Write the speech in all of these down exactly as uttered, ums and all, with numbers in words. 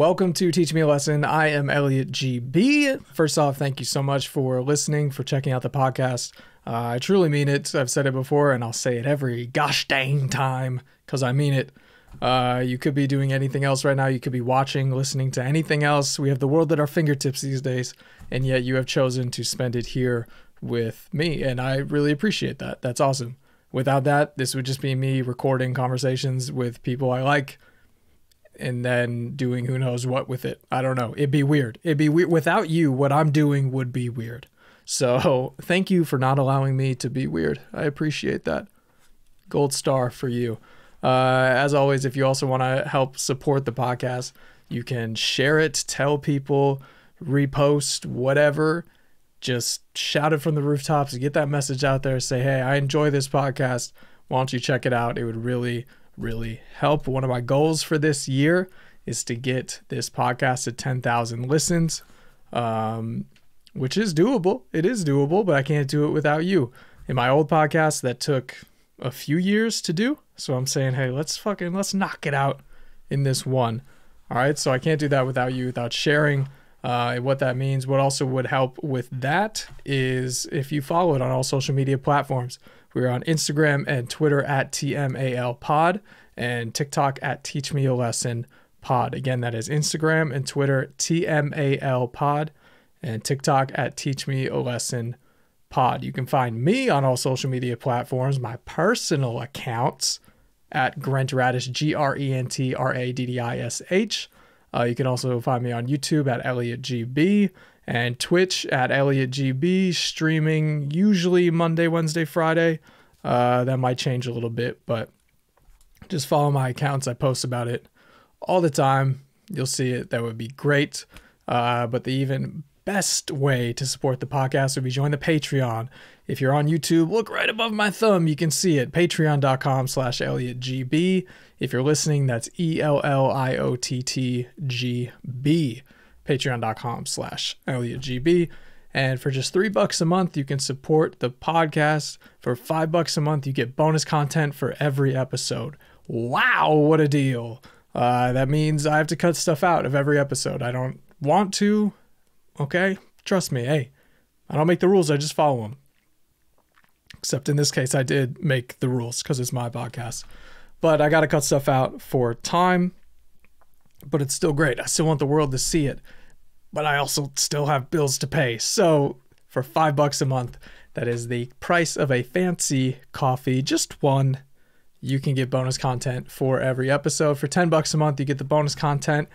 Welcome to Teach Me a Lesson. I am Elliott G B. First off, thank you so much for listening, for checking out the podcast. Uh, I truly mean it. I've said it before, and I'll say it every gosh dang time because I mean it. Uh, you could be doing anything else right now. You could be watching, listening to anything else. We have the world at our fingertips these days, and yet you have chosen to spend it here with me, and I really appreciate that. That's awesome. Without that, this would just be me recording conversations with people I like, and then doing who knows what with it. I don't know. It'd be weird. It'd be weird. Without you, what I'm doing would be weird. So thank you for not allowing me to be weird. I appreciate that. Gold star for you. Uh, as always, if you also want to help support the podcast, you can share it, tell people, repost, whatever. Just shout it from the rooftops. Get that message out there. Say, hey, I enjoy this podcast. Why don't you check it out? It would really really help. One of my goals for this year is to get this podcast to ten thousand listens, um, which is doable. It is doable, but I can't do it without you. In my old podcast, that took a few years to do. So I'm saying, hey, let's fucking, let's knock it out in this one. All right. So I can't do that without you, without sharing uh, what that means. What also would help with that is if you follow it on all social media platforms. We're on Instagram and Twitter at T M A L pod and TikTok at Teach Me a Lesson pod. Again, that is Instagram and Twitter, T M A L pod, and TikTok at Teach Me a Lesson pod. You can find me on all social media platforms, my personal accounts at GrentRaddish, G R E N T R A D D I S H. Uh, you can also find me on YouTube at Elliott G B. And Twitch at Elliott G B, streaming usually Monday, Wednesday, Friday. Uh, that might change a little bit, but just follow my accounts. I post about it all the time. You'll see it. That would be great. Uh, but the even best way to support the podcast would be join the Patreon. If you're on YouTube, look right above my thumb. You can see it. Patreon.com slash Elliott GB. If you're listening, that's E L L I O T T G B. Patreon.com slash Elliott G B. And for just three bucks a month, you can support the podcast. For five bucks a month, you get bonus content for every episode. Wow, what a deal. Uh, that means I have to cut stuff out of every episode. I don't want to. Okay, trust me. Hey, I don't make the rules. I just follow them. Except in this case, I did make the rules because it's my podcast. But I got to cut stuff out for time. But it's still great. I still want the world to see it. But I also still have bills to pay. So for five bucks a month, that is the price of a fancy coffee, just one. You can get bonus content for every episode. For ten bucks a month, you get the bonus content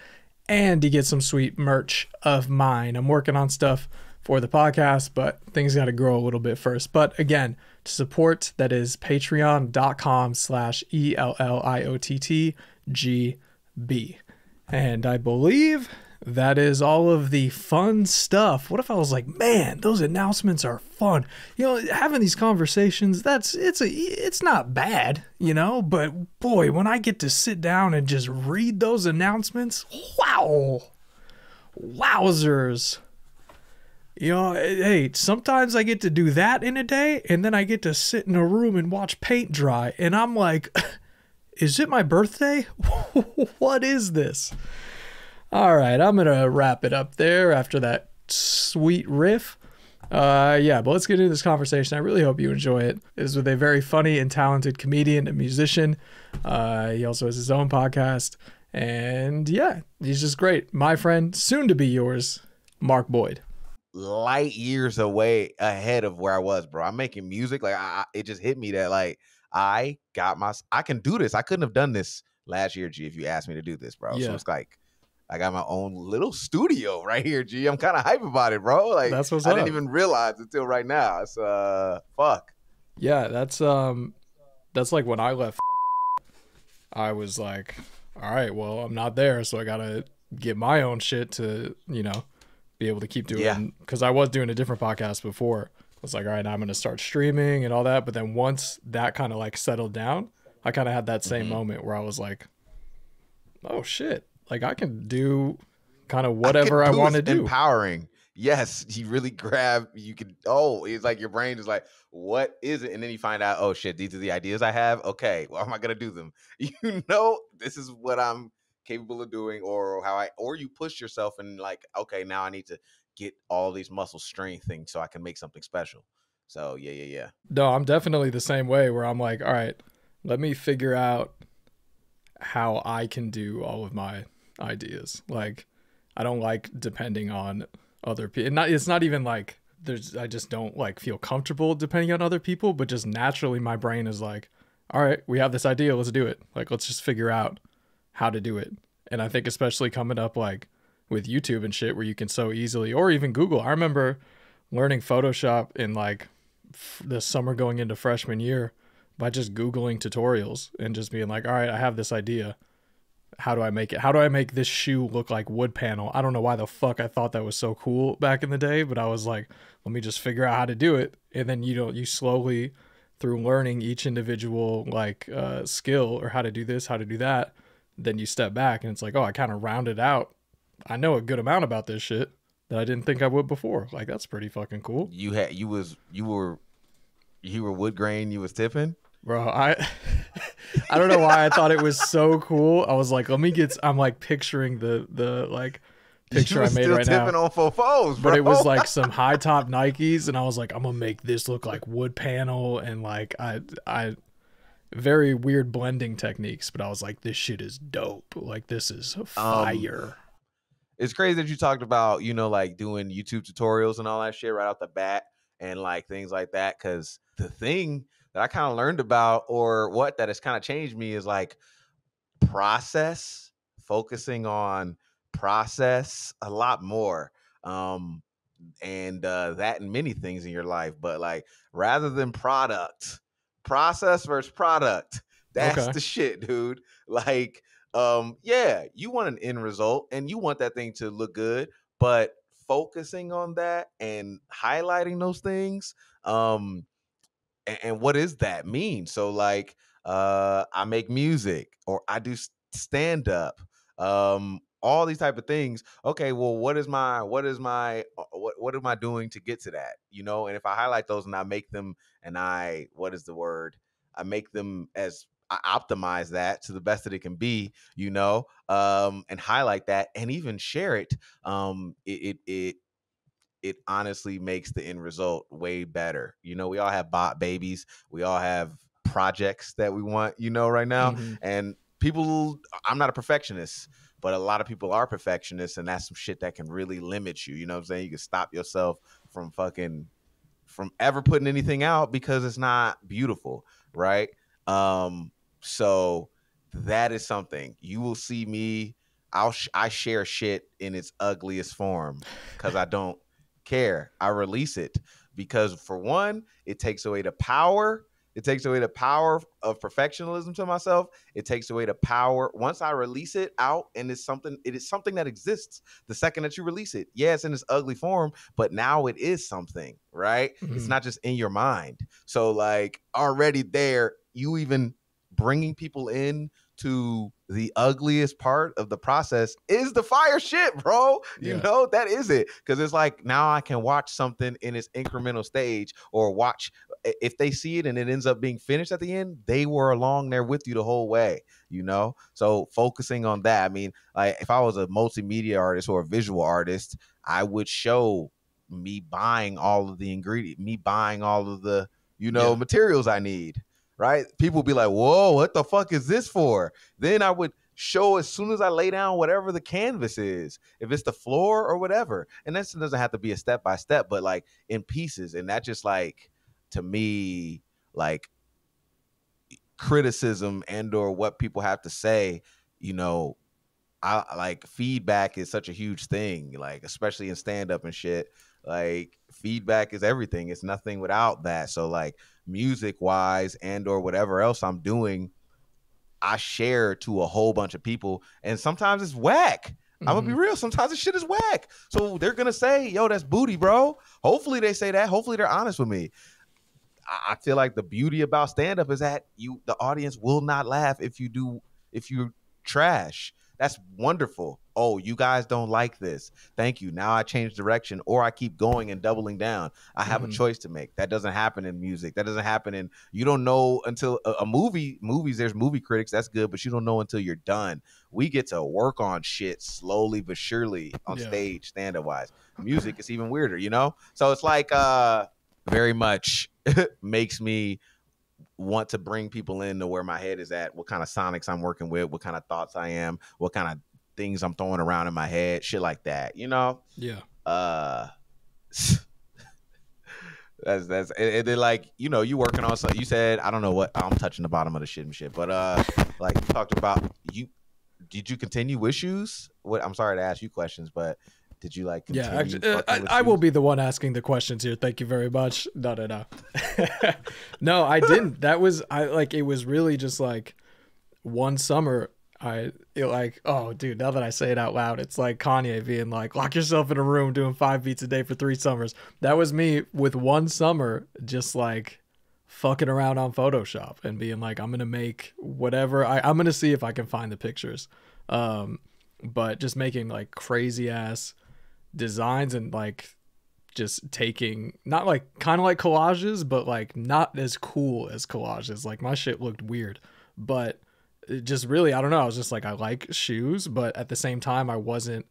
and you get some sweet merch of mine. I'm working on stuff for the podcast, but things got to grow a little bit first. But again, to support, that is patreon.com slash E L L I O T T G B. And I believe that is all of the fun stuff. What if I was like, man, those announcements are fun. You know, having these conversations, that's it's a it's not bad, you know, but boy, when I get to sit down and just read those announcements, wow. Wowzers. You know, hey, sometimes I get to do that in a day, and then I get to sit in a room and watch paint dry, and I'm like is it my birthday? What is this? All right, I'm going to wrap it up there after that sweet riff. Uh, yeah, but let's get into this conversation. I really hope you enjoy it. It is with a very funny and talented comedian and musician. Uh, he also has his own podcast. And yeah, he's just great. My friend, soon to be yours, Mark Boyd. Light years away ahead of where I was, bro. I'm making music. Like, I, it just hit me that, like, I got my, I can do this. I couldn't have done this last year, G, if you asked me to do this, bro. Yeah. So it's like, I got my own little studio right here, G. I'm kind of hype about it, bro. Like, that's what's I up. Didn't even realize until right now. It's, uh, fuck. Yeah, that's, um, that's like when I left, I was like, all right, well, I'm not there. So I got to get my own shit to, you know, be able to keep doing, yeah. Cause I was doing a different podcast before. I was like, all right, now I'm going to start streaming and all that. But then once that kind of like settled down, I kind of had that same mm-hmm. moment where I was like, oh shit, like I can do kind of whatever I, I want to do. Empowering. Yes. You really grab, you can, oh, it's like your brain is like, what is it? And then you find out, oh shit, these are the ideas I have. Okay, well, how am I going to do them? You know, this is what I'm capable of doing, or how I, or you push yourself and like, okay, now I need to get all these muscle strength things so I can make something special. So yeah, yeah, yeah. No, I'm definitely the same way where I'm like, all right, let me figure out how I can do all of my ideas. Like, I don't like depending on other people. Not, it's not even like there's, I just don't like feel comfortable depending on other people, but just naturally my brain is like, all right, we have this idea, let's do it. Like, let's just figure out how to do it. And I think especially coming up like with YouTube and shit where you can so easily, or even Google. I remember learning Photoshop in like f- the summer going into freshman year by just Googling tutorials and just being like, all right, I have this idea. How do I make it? How do I make this shoe look like wood panel? I don't know why the fuck I thought that was so cool back in the day, but I was like, let me just figure out how to do it. And then, you know, you slowly through learning each individual like uh, skill or how to do this, how to do that, then you step back and it's like, oh, I kind of rounded out. I know a good amount about this shit that I didn't think I would before. Like, that's pretty fucking cool. You had, you was, you were, you were wood grain, you was tipping? Bro, I... I don't know why I thought it was so cool. I was like, let me get, I'm like picturing the, the like picture I made right now. On fofos, but it was like some high top Nikes. And I was like, I'm going to make this look like wood panel. And like, I, I very weird blending techniques, but I was like, this shit is dope. Like, this is fire. Um, it's crazy that you talked about, you know, like doing YouTube tutorials and all that shit right off the bat and like things like that. Cause the thing that I kind of learned about, or what that has kind of changed me, is like process, focusing on process a lot more. Um, and uh, that and many things in your life, but like rather than product, process versus product, that's okay. The shit, dude. Like, um, yeah, you want an end result and you want that thing to look good, but focusing on that and highlighting those things, um, and what does that mean? So like, uh, I make music, or I do stand up, um, all these type of things. Okay, well, what is my, what is my, what, what am I doing to get to that? You know, and if I highlight those and I make them, and I, what is the word? I make them as I optimize that to the best that it can be, you know, um, and highlight that and even share it. Um, it, it, it It honestly makes the end result way better. You know, we all have bot babies. We all have projects that we want, you know, right now. Mm-hmm. And people, I'm not a perfectionist, but a lot of people are perfectionists, and that's some shit that can really limit you. You know what I'm saying? You can stop yourself from fucking, from ever putting anything out because it's not beautiful, right? Um, so that is something. You will see me, I'll sh- I share shit in its ugliest form because I don't care. I release it because, for one, it takes away the power. It takes away the power of perfectionism to myself. It takes away the power. Once I release it out, and it's something, it is something that exists the second that you release it. Yeah, it's in this ugly form, but now it is something, right? Mm-hmm. It's not just in your mind. So like, already there, you even bringing people in to the ugliest part of the process is the fire shit, bro. You yeah. know, that is it. Because it's like, now I can watch something in its incremental stage, or watch, if they see it and it ends up being finished at the end, they were along there with you the whole way, you know? So focusing on that. I mean, like, if I was a multimedia artist or a visual artist, I would show me buying all of the ingredient, me buying all of the, you know, yeah. materials I need. Right? People be like, whoa, what the fuck is this for? Then I would show, as soon as I lay down whatever the canvas is, if it's the floor or whatever. And that doesn't have to be a step by step, but like in pieces. And that just, like, to me, like, criticism and or what people have to say, you know, I like feedback is such a huge thing, like, especially in stand up and shit. Like, feedback is everything. It's nothing without that. So like, music wise and or whatever else I'm doing, I share to a whole bunch of people, and sometimes it's whack. Mm-hmm. I'm gonna be real, sometimes this shit is whack. So they're gonna say, yo, that's booty, bro. Hopefully they say that. Hopefully they're honest with me. I, I feel like the beauty about stand-up is that you, the audience will not laugh if you do, if you trash. That's wonderful. Oh, you guys don't like this. Thank you. Now I change direction, or I keep going and doubling down. I have mm-hmm. a choice to make. That doesn't happen in music. That doesn't happen in, you don't know until a, a movie, movies, there's movie critics. That's good. But you don't know until you're done. We get to work on shit slowly but surely on yeah. stage, stand-up wise. Music is even weirder, you know? So it's like uh, very much makes me want to bring people in to where my head is at, what kind of sonics I'm working with, what kind of thoughts I am, what kind of things I'm throwing around in my head, shit like that, you know? Yeah. Uh, that's, that's, and then like, you know, you working on something, you said, I don't know what, I'm touching the bottom of the shit and shit, but uh, like you talked about, you, did you continue with shoes? What, I'm sorry to ask you questions, but did you like continue? Yeah, actually, uh, I, I will be the one asking the questions here. Thank you very much. No, no, no. No, I didn't. That was, I like, it was really just like one summer. I it like, oh, dude, now that I say it out loud, it's like Kanye being like, lock yourself in a room doing five beats a day for three summers. That was me with one summer just like fucking around on Photoshop and being like, I'm going to make whatever. I, I'm going to see if I can find the pictures. Um, but just making like crazy ass designs and like just taking, not like kind of like collages, but like not as cool as collages. Like my shit looked weird, but it just really, I don't know. I was just like, I like shoes, but at the same time, I wasn't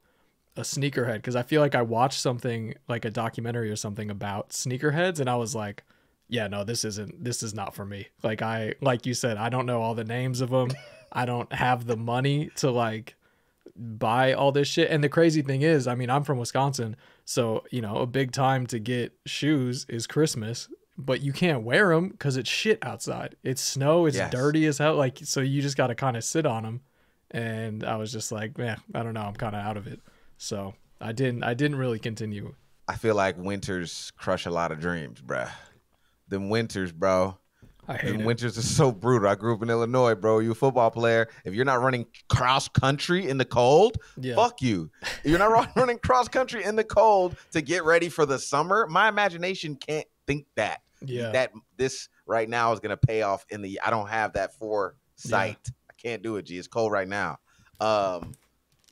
a sneakerhead. Cause I feel like I watched something like a documentary or something about sneakerheads. And I was like, yeah, no, this isn't, this is not for me. Like I, like you said, I don't know all the names of them. I don't have the money to like buy all this shit. And the crazy thing is, I mean, I'm from Wisconsin, so, you know, a big time to get shoes is Christmas. But you can't wear them because it's shit outside. It's snow. It's yes. dirty as hell. Like, so you just got to kind of sit on them. And I was just like, man, I don't know. I'm kind of out of it. So I didn't, I didn't really continue. I feel like winters crush a lot of dreams, bruh. Them winters, bro. I hate it. Winters are so brutal. I grew up in Illinois, bro. You a football player. If you're not running cross country in the cold, yeah. fuck you. You're not running cross country in the cold to get ready for the summer. My imagination can't think that. Yeah. That this right now is gonna pay off in the. I don't have that foresight. Yeah. I can't do it. G, it's cold right now. Um,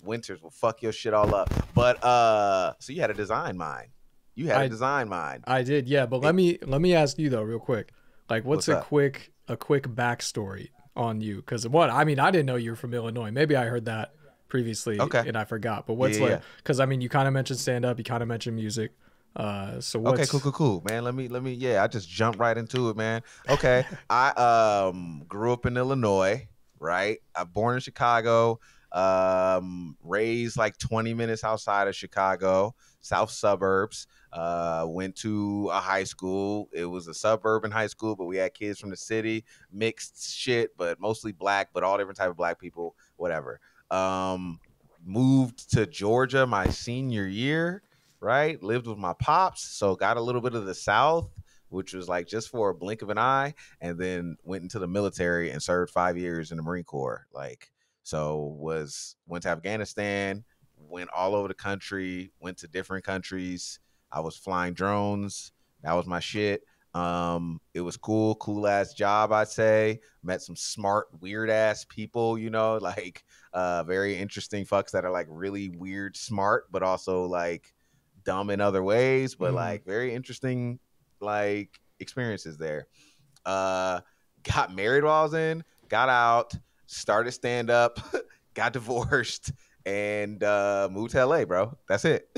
winters will fuck your shit all up. But uh, so you had a design mind. You had I, a design mind. I did, yeah. But it, let me let me ask you though, real quick. Like, what's, what's a up? quick a quick backstory on you? Because what I mean, I didn't know you were from Illinois. Maybe I heard that previously, okay, and I forgot. But what's yeah, like? Because yeah. I mean, you kind of mentioned stand up. You kind of mentioned music. Uh, so what's... okay, cool, cool, cool, man. Let me, let me, yeah, I just jumped right into it, man. Okay, I um grew up in Illinois, right? I born in Chicago, um, raised like twenty minutes outside of Chicago, south suburbs. Uh, went to a high school. It was a suburban high school, but we had kids from the city, mixed shit, but mostly black, but all different type of black people, whatever. Um, moved to Georgia my senior year. Right. Lived with my pops. So got a little bit of the South, which was like just for a blink of an eye, and then went into the military and served five years in the Marine Corps. Like, so was went to Afghanistan, went all over the country, went to different countries. I was flying drones. That was my shit. Um, it was cool, cool ass job, I'd say. Met some smart, weird ass people, you know, like uh, very interesting fucks that are like really weird, smart, but also like dumb in other ways, but mm. like very interesting like experiences there. Uh got married while I was in, got out, started stand up, got divorced, and uh moved to L A, bro. That's it.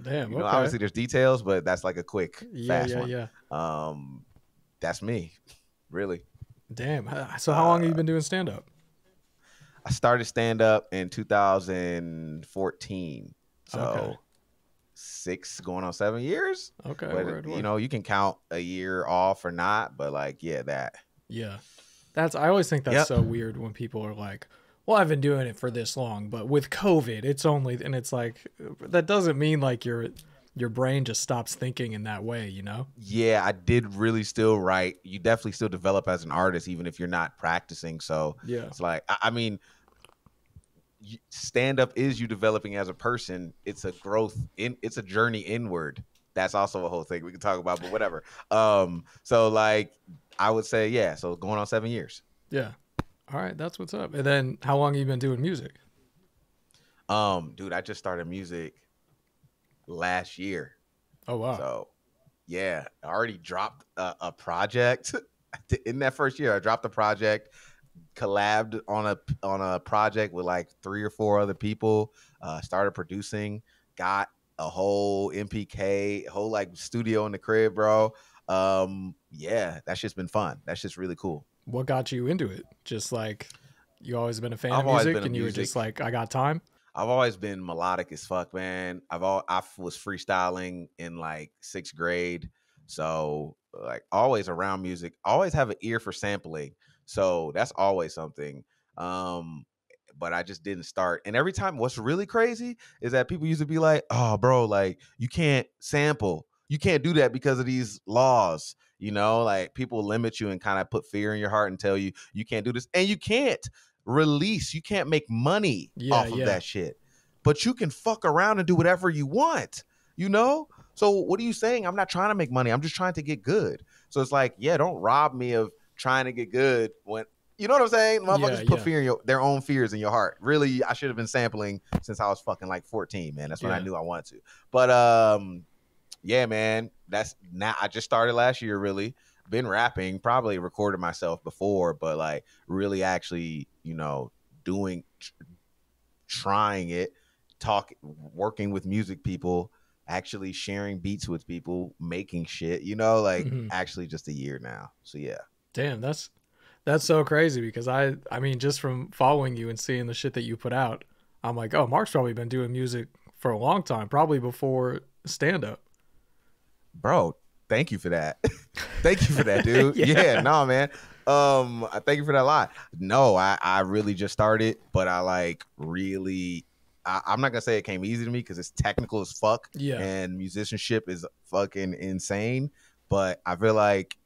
Damn. You know, okay. Obviously there's details, but that's like a quick yeah, fast yeah, one. Yeah. Um that's me. Really. Damn. So how long uh, have you been doing stand up? I started stand up in two thousand fourteen. So okay. six going on seven years. Okay. But, word, you word. know, you can count a year off or not, but like, yeah, that. Yeah. That's, I always think that's yep. so weird when people are like, well, I've been doing it for this long, but with COVID, it's only, and it's like, that doesn't mean like your, your brain just stops thinking in that way, you know? Yeah. I did really still write. You definitely still develop as an artist, even if you're not practicing. So yeah, it's like, I, I mean, stand up is you developing as a person. It's a growth in, it's a journey inward. That's also a whole thing we can talk about, but whatever. Um, so like I would say, yeah. So going on seven years. Yeah. All right. That's what's up. And then how long have you been doing music? Um, dude, I just started music last year. Oh, wow. So, yeah, I already dropped a, a project in that first year. I dropped a project, collabed on a on a project with like three or four other people, uh, started producing, got a whole M P K, whole like studio in the crib, bro. Um, yeah, that's just been fun. That's just really cool. What got you into it? Just like you always been a fan I've of music and music. You were just like, I got time. I've always been melodic as fuck, man. I've all, I was freestyling in like sixth grade. So like always around music, always have an ear for sampling. So that's always something. Um, but I just didn't start. And every time, what's really crazy is that people used to be like, oh bro, like you can't sample. You can't do that because of these laws, you know, like people limit you and kind of put fear in your heart and tell you you can't do this, and you can't release. You can't make money yeah, off of yeah. that shit, but you can fuck around and do whatever you want, you know? So what are you saying? I'm not trying to make money. I'm just trying to get good. So it's like, yeah, don't rob me of trying to get good when, you know what I'm saying? Motherfuckers yeah, put yeah. fear in your, their own fears in your heart. Really, I should have been sampling since I was fucking like fourteen, man. That's when yeah. I knew I wanted to. But, um... yeah, man, that's now. I just started last year, really. Been rapping, probably recorded myself before, but like really actually, you know, doing, trying it, talk, working with music people, actually sharing beats with people, making shit, you know, like mm-hmm. actually just a year now. So, yeah. Damn, that's that's so crazy because I, I mean, just from following you and seeing the shit that you put out, I'm like, oh, Mark's probably been doing music for a long time, probably before stand-up. Bro, thank you for that. Thank you for that, dude. yeah. yeah, no, man. Um, I thank you for that lot. No, I, I really just started, but I like really, I, I'm not going to say it came easy to me because it's technical as fuck. Yeah. And musicianship is fucking insane. But I feel like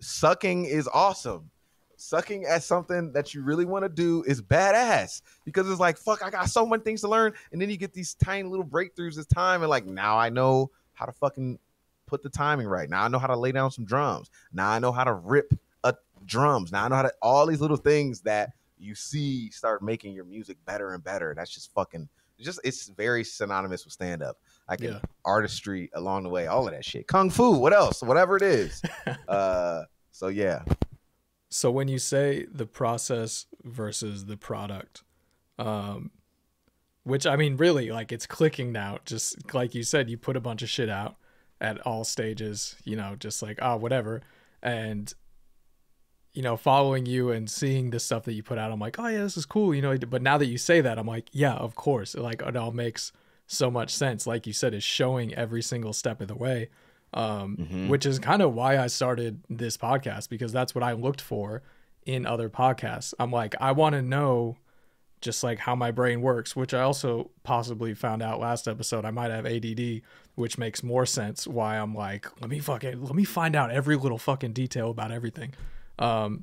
sucking is awesome. Sucking at something that you really want to do is badass because it's like, fuck, I got so many things to learn. And then you get these tiny little breakthroughs as time. And like, now I know how to fucking put the timing right. Now I know how to lay down some drums. Now I know how to rip a drums. Now I know how to all these little things that you see start making your music better and better. That's just fucking just it's very synonymous with stand up. I can yeah. artistry along the way, all of that shit. Kung fu, what else? Whatever it is. uh so yeah. So when you say the process versus the product, um which I mean really like it's clicking now, just like you said, you put a bunch of shit out at all stages, you know, just like, ah, oh, whatever. And, you know, following you and seeing the stuff that you put out, I'm like, oh yeah, this is cool. You know, but now that you say that, I'm like, yeah, of course. Like it all makes so much sense. Like you said, it's showing every single step of the way, um, mm-hmm. which is kind of why I started this podcast, because that's what I looked for in other podcasts. I'm like, I want to know just like how my brain works, which I also possibly found out last episode, I might have A D D, which makes more sense why I'm like, let me fucking, let me find out every little fucking detail about everything. Um,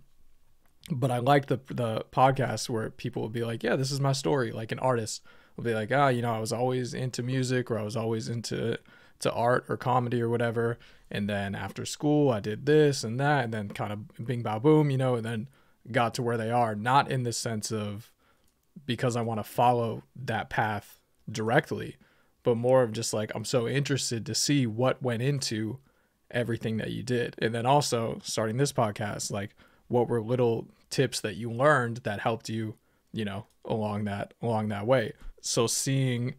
but I like the, the podcast where people will be like, yeah, this is my story. Like an artist will be like, ah, oh, you know, I was always into music, or I was always into to art or comedy or whatever. And then after school, I did this and that, and then kind of bing, bow, boom, you know, and then got to where they are. Not in the sense of, because I want to follow that path directly, but more of just like, I'm so interested to see what went into everything that you did. And then also starting this podcast, like what were little tips that you learned that helped you, you know, along that, along that way. So seeing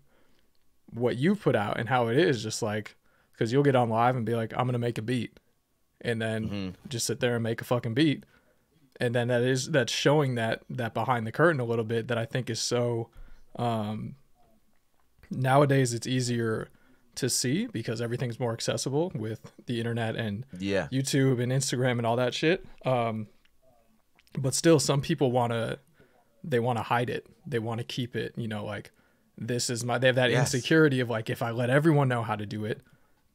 what you put out and how it is just like, cause you'll get on live and be like, I'm going to make a beat, and then mm-hmm. just sit there and make a fucking beat. And then that is, that's showing that, that behind the curtain a little bit that I think is so, um, nowadays it's easier to see because everything's more accessible with the internet and yeah. YouTube and Instagram and all that shit. Um, but still some people want to, they want to hide it. They want to keep it, you know, like this is my, they have that yes. insecurity of like, if I let everyone know how to do it,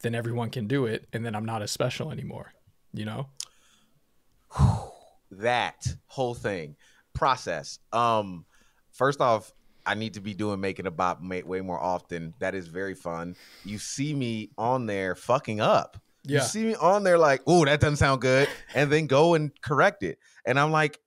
then everyone can do it. And then I'm not as special anymore, you know? That whole thing process. Um, first off, I need to be doing Making a Bop way more often. That is very fun. You see me on there fucking up. Yeah. You see me on there like, oh, that doesn't sound good. And then go and correct it. And I'm like,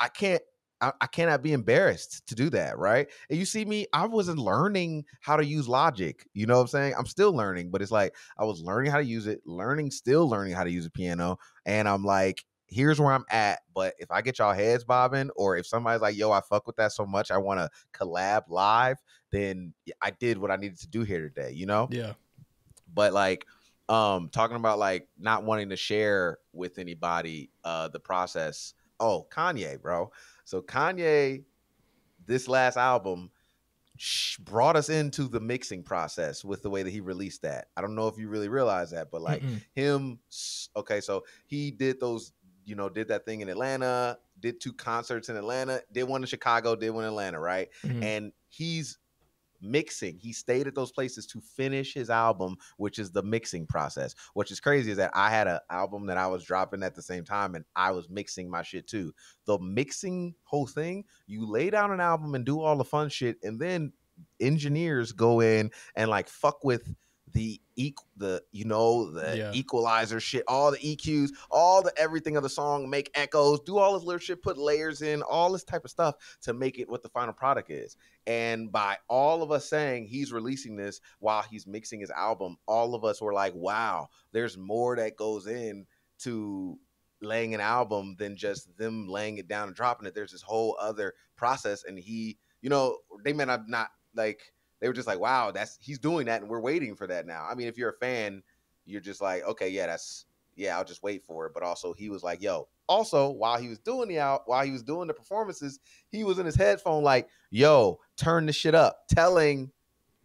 I can't I, I cannot be embarrassed to do that, right? And you see me, I wasn't learning how to use Logic. You know what I'm saying? I'm still learning, but it's like I was learning how to use it, learning, still learning how to use a piano. And I'm like, here's where I'm at. But if I get y'all heads bobbing, or if somebody's like, yo, I fuck with that so much, I want to collab live, then I did what I needed to do here today, you know? Yeah. But like, um, talking about like not wanting to share with anybody uh, the process. Oh, Kanye, bro. So Kanye, this last album, sh- brought us into the mixing process with the way that he released that. I don't know if you really realize that, but like Mm-mm. him, okay, so he did those, you know, did that thing in Atlanta, did two concerts in Atlanta, did one in Chicago, did one in Atlanta, right? Mm-hmm. And he's mixing. He stayed at those places to finish his album, which is the mixing process. Which is crazy is that I had an album that I was dropping at the same time, and I was mixing my shit too. The mixing whole thing, you lay down an album and do all the fun shit, and then engineers go in and like fuck with the equ- the you know the yeah. equalizer shit, all the E Qs, all the everything of the song, make echoes, do all this little shit, put layers in, all this type of stuff to make it what the final product is. And by all of us saying he's releasing this while he's mixing his album, all of us were like, wow, there's more that goes in to laying an album than just them laying it down and dropping it. There's this whole other process. And he, you know, they may not not like, they were just like, wow, that's, he's doing that, and we're waiting for that now. I mean, if you're a fan, you're just like, okay, yeah, that's, yeah, I'll just wait for it. But also, he was like, yo, also, while he was doing the out, while he was doing the performances, he was in his headphone like, yo, turn the shit up, telling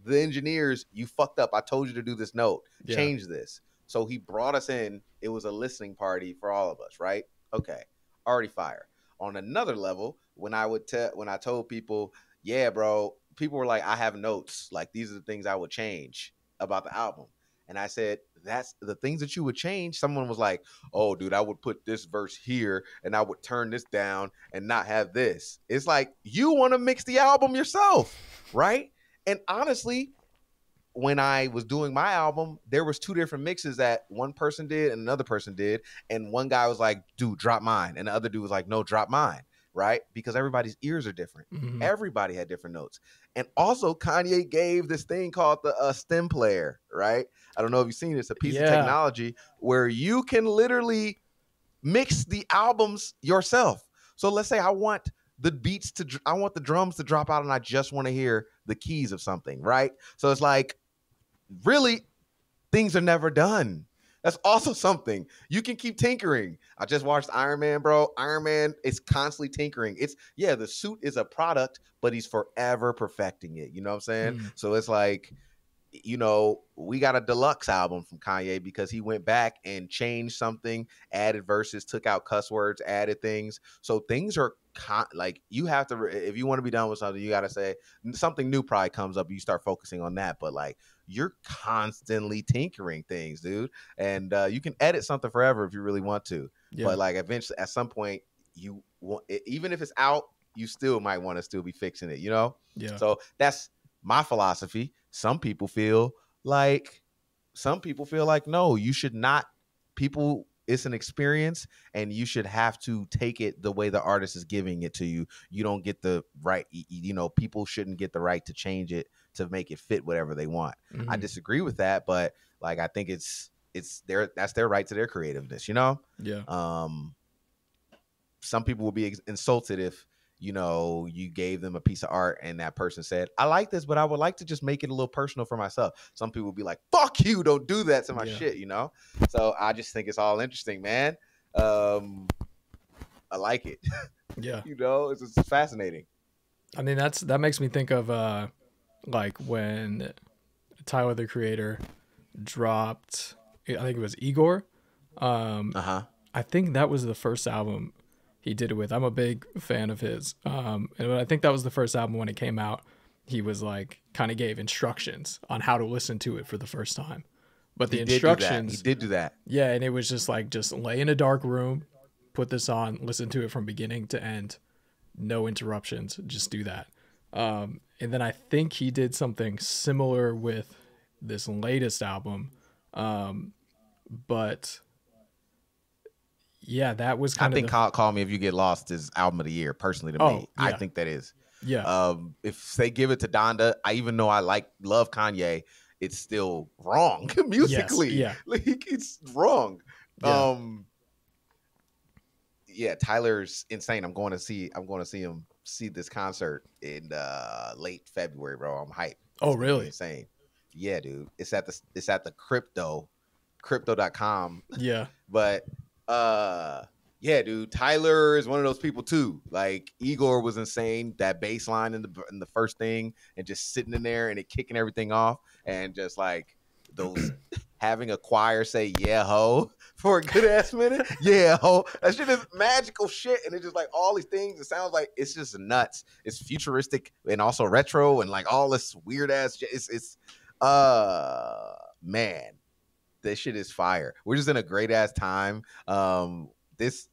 the engineers, you fucked up. I told you to do this note, yeah. change this. So he brought us in. It was a listening party for all of us, right? Okay, already fire. On another level, when I would tell, when I told people, yeah, bro. People were like, I have notes. Like, these are the things I would change about the album. And I said, that's the things that you would change. Someone was like, oh, dude, I would put this verse here and I would turn this down and not have this. It's like, you want to mix the album yourself, right? And honestly, when I was doing my album, there was two different mixes that one person did and another person did. And one guy was like, dude, drop mine. And the other dude was like, no, drop mine. Right? Because everybody's ears are different. Mm-hmm. Everybody had different notes. And also Kanye gave this thing called the uh, Stem player, right? I don't know if you've seen it. It's a piece yeah. of technology where you can literally mix the albums yourself. So let's say I want the beats to, I want the drums to drop out and I just want to hear the keys of something, right? So it's like, really, things are never done. That's also something. You can keep tinkering. I just watched Iron Man, bro. Iron Man is constantly tinkering. It's, yeah, the suit is a product, but he's forever perfecting it. You know what I'm saying? Mm. So it's like, you know, we got a deluxe album from Kanye because he went back and changed something, added verses, took out cuss words, added things. So things are con- like, you have to, if you want to be done with something, you got to say something new probably comes up. You start focusing on that. But like, you're constantly tinkering things, dude. And uh, you can edit something forever if you really want to. Yeah. But like, eventually at some point you will, even if it's out, you still might want to still be fixing it, you know? Yeah. So that's my philosophy. Some people feel like, some people feel like, no, you should not, people, it's an experience and you should have to take it the way the artist is giving it to you. You don't get the right, you know, people shouldn't get the right to change it, to make it fit whatever they want. Mm-hmm. I disagree with that, but like, I think it's, it's their, that's their right to their creativeness, you know? Yeah. Um, some people will be ex- insulted if, you know, you gave them a piece of art and that person said, I like this, but I would like to just make it a little personal for myself. Some people will be like, fuck you, don't do that to my yeah. shit, you know? So I just think it's all interesting, man. Um, I like it. Yeah. You know, it's, it's fascinating. I mean, that's, that makes me think of, uh, like when Tyler, the Creator, dropped, I think it was Igor. Um, uh-huh. I think that was the first album he did it with. I'm a big fan of his. Um, and I think that was the first album when it came out. He was like, kind of gave instructions on how to listen to it for the first time. But the he instructions, did he did do that. Yeah. And it was just like, just lay in a dark room, put this on, listen to it from beginning to end, no interruptions, just do that. Um, And then I think he did something similar with this latest album. Um, but yeah, that was kind I of think the... Call, Call Me If You Get Lost is album of the year, personally, to oh, me. Yeah. I think that is. Yeah. Um, if they give it to Donda, I even though I like love Kanye, it's still wrong musically. Yes, yeah. Like it's wrong. Yeah. Um yeah, Tyler's insane. I'm going to see I'm going to see him see this concert in uh late February, bro. I'm hyped. Oh, really? Insane. Yeah, dude. It's at the it's at the crypto crypto dot com. Yeah. But uh yeah, dude, Tyler is one of those people too. Like Igor was insane. That bass line in the in the first thing, and just sitting in there and it kicking everything off, and just like those having a choir say "yeah ho" for a good ass minute. Yeah ho, that shit is magical shit, and it's just like all these things. It sounds like it's just nuts. It's futuristic and also retro, and like all this weird ass. It's it's uh man, this shit is fire. We're just in a great ass time. Um, this.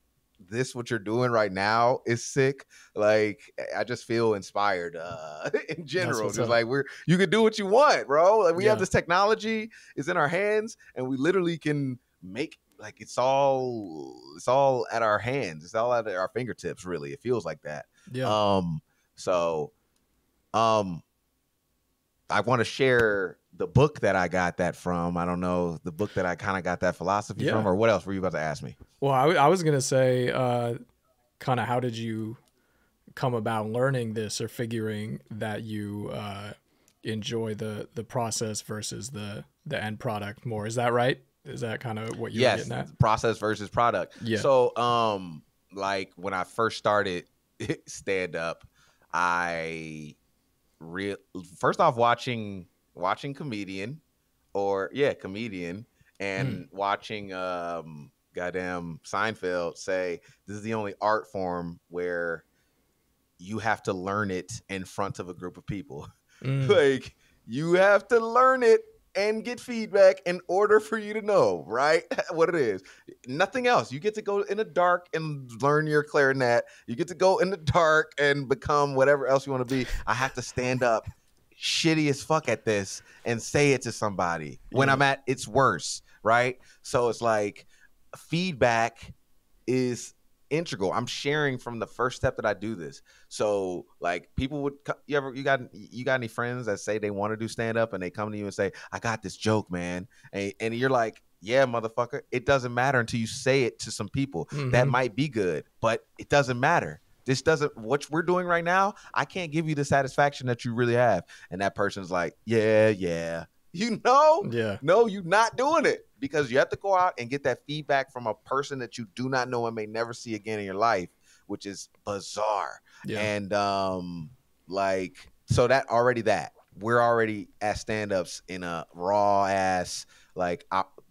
This what you're doing right now is sick. Like I just feel inspired uh in general. Just up. Like we're you can do what you want, bro. Like we yeah. have this technology, it's in our hands, and we literally can make like it's all it's all at our hands, it's all at our fingertips, really. It feels like that. Yeah. Um so um I want to share the book that I got that from. I don't know, the book that I kind of got that philosophy yeah. from, or what else were you about to ask me? Well, I, I was going to say, uh, kind of how did you come about learning this or figuring that you uh, enjoy the the process versus the, the end product more? Is that right? Is that kind of what you're yes, getting at? Process versus product. Yeah. So um, like when I first started stand up, I real first off watching watching comedian or yeah comedian and mm. watching um goddamn Seinfeld say this is the only art form where you have to learn it in front of a group of people. Mm. Like you have to learn it and get feedback in order for you to know right what it is. Nothing else. You get to go in the dark and learn your clarinet. You get to go in the dark and become whatever else you want to be. I have to stand up shitty as fuck at this and say it to somebody when yeah. I'm at its worse, right? So it's like feedback is integral. I'm sharing from the first step that I do this. So like people would, you ever, you got, you got any friends that say they want to do stand up and they come to you and say, I got this joke, man. And, and you're like, yeah, motherfucker. It doesn't matter until you say it to some people. Mm-hmm. That might be good, but it doesn't matter. This doesn't, what we're doing right now, I can't give you the satisfaction that you really have. And that person's like, yeah, yeah. You know? Yeah. No, you're not doing it. Because you have to go out and get that feedback from a person that you do not know and may never see again in your life, which is bizarre. Yeah. And um, like, so that already that. We're already as stand-ups in a raw ass, like,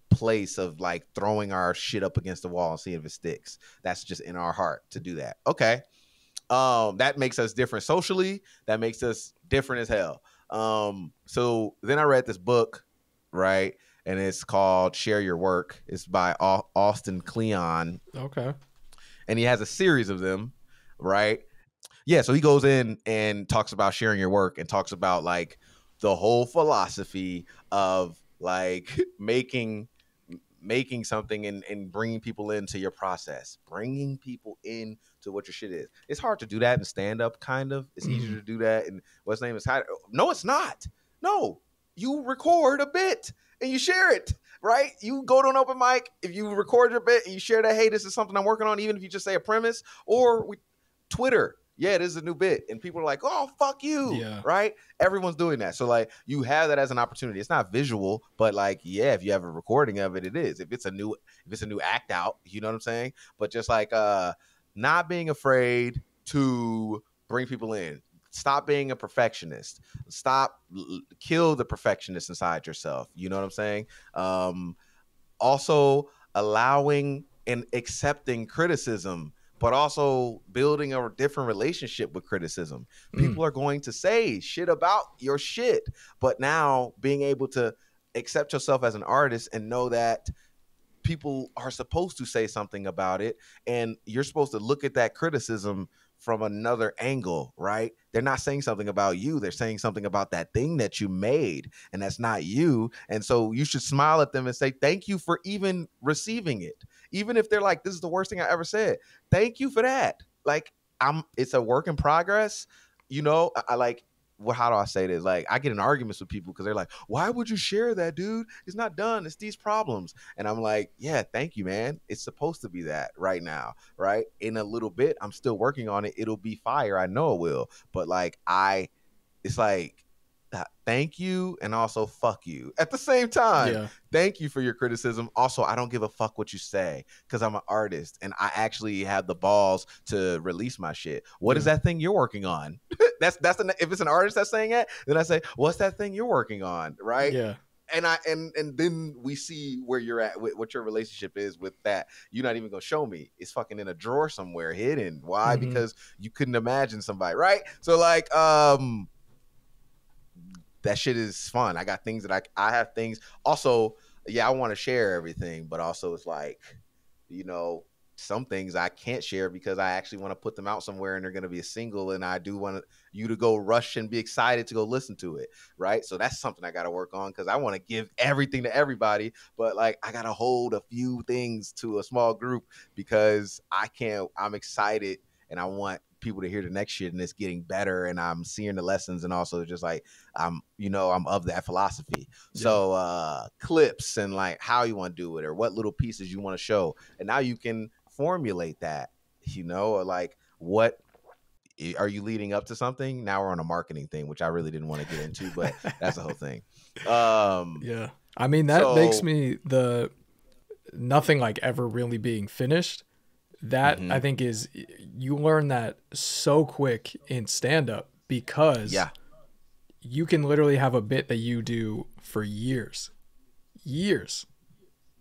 place of like throwing our shit up against the wall and seeing if it sticks. That's just in our heart to do that. Okay. Um, that makes us different socially. That makes us different as hell. Um, so then I read this book, right? And it's called Share Your Work. It's by Austin Kleon. Okay. And he has a series of them, right? Yeah, so he goes in and talks about sharing your work and talks about like the whole philosophy of like making making something and, and bringing people into your process, bringing people in to what your shit is. It's hard to do that in stand-up, kind of. It's easier to do that. And what's name is Tyler. No, it's not. No, you record a bit and you share it, right? You go to an open mic, if you record your bit and you share that, hey, this is something I'm working on, even if you just say a premise, or we, Twitter, yeah, this is a new bit. And people are like, oh, fuck you, yeah. right? Everyone's doing that. So, like, you have that as an opportunity. It's not visual, but, like, yeah, if you have a recording of it, it is. If it's a new if it's a new act out, you know what I'm saying? But just, like, uh, not being afraid to bring people in. Stop being a perfectionist. Stop, kill the perfectionist inside yourself. You know what I'm saying? Um, also, allowing and accepting criticism, but also building a different relationship with criticism. People mm. are going to say shit about your shit, but now being able to accept yourself as an artist and know that people are supposed to say something about it, and you're supposed to look at that criticism from another angle, right? They're not saying something about you. They're saying something about that thing that you made, and that's not you. And so you should smile at them and say, thank you for even receiving it. even if they're like, this is the worst thing I ever said, thank you for that. Like, I'm, it's a work in progress. You know, I, I like, well, how do I say this? Like, I get in arguments with people because they're like, why would you share that, dude? It's not done. It's these problems. And I'm like, yeah, thank you, man. It's supposed to be that right now, right? In a little bit, I'm still working on it. It'll be fire. I know it will. But like, I, it's like, thank you and also fuck you at the same time. Yeah. Thank you for your criticism. Also, I don't give a fuck what you say because I'm an artist and I actually have the balls to release my shit. What yeah. is that thing you're working on? that's that's an, if it's an artist that's saying that, then I say, what's that thing you're working on, right? Yeah. And I and and then we see where you're at with what your relationship is with that. You're not even gonna show me. It's fucking in a drawer somewhere, hidden. Why? Mm-hmm. Because you couldn't imagine somebody, right? So like, um. that shit is fun. I got things that I, I have things also. Yeah. I want to share everything, but also it's like, you know, some things I can't share because I actually want to put them out somewhere and they're going to be a single. And I do want you to go rush and be excited to go listen to it. Right. So that's something I got to work on because I want to give everything to everybody, but like I got to hold a few things to a small group because I can't, I'm excited and I want people to hear the next shit and it's getting better and I'm seeing the lessons and also just like I'm you know I'm of that philosophy. Yeah. So uh clips and like how you want to do it or what little pieces you want to show, and now you can formulate that, you know, or like what are you leading up to something. Now we're on a marketing thing, which I really didn't want to get into, but that's the whole thing. um yeah I mean that so, makes me the nothing like ever really being finished. That mm-hmm. I think is you learn that so quick in stand-up because yeah. you can literally have a bit that you do for years, years,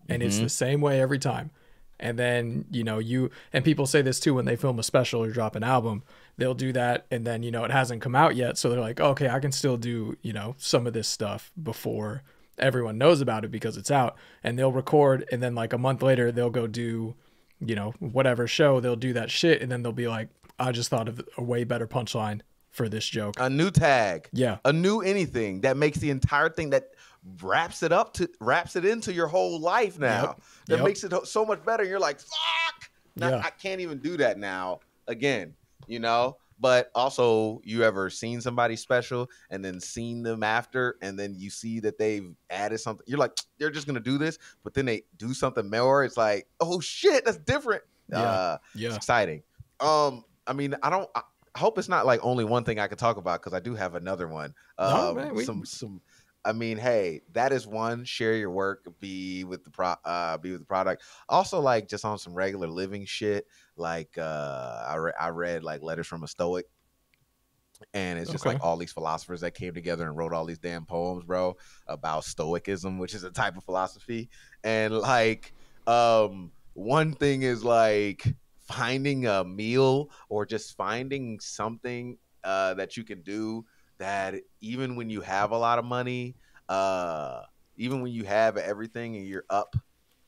and mm-hmm. it's the same way every time. And then, you know, you and people say this too when they film a special or drop an album, they'll do that. And then, you know, it hasn't come out yet. So they're like, okay, I can still do, you know, some of this stuff before everyone knows about it because it's out. And they'll record. And then like a month later, they'll go do, you know, whatever show, they'll do that shit. And then they'll be like, I just thought of a way better punchline for this joke. A new tag. Yeah. A new anything that makes the entire thing that wraps it up to wraps it into your whole life now. Yep. That yep. makes it so much better. You're like, fuck, now, yeah. I can't even do that now again, you know? But also, you ever seen somebody special and then seen them after and then you see that they've added something. You're like, they're just going to do this. But then they do something more. It's like, oh, shit, that's different. Yeah. Uh, yeah. It's exciting. Um, I mean, I don't I hope it's not like only one thing I could talk about because I do have another one. No, um, man, we... some some. I mean, hey, that is one. Share your work. Be with the pro. Uh, be with the product. Also, like just on some regular living shit. Like uh, I, re I read like Letters from a Stoic, and it's just okay. like all these philosophers that came together and wrote all these damn poems, bro, about Stoicism, which is a type of philosophy. And like um, one thing is like finding a meal or just finding something uh, that you can do. That even when you have a lot of money, uh, even when you have everything and you're up,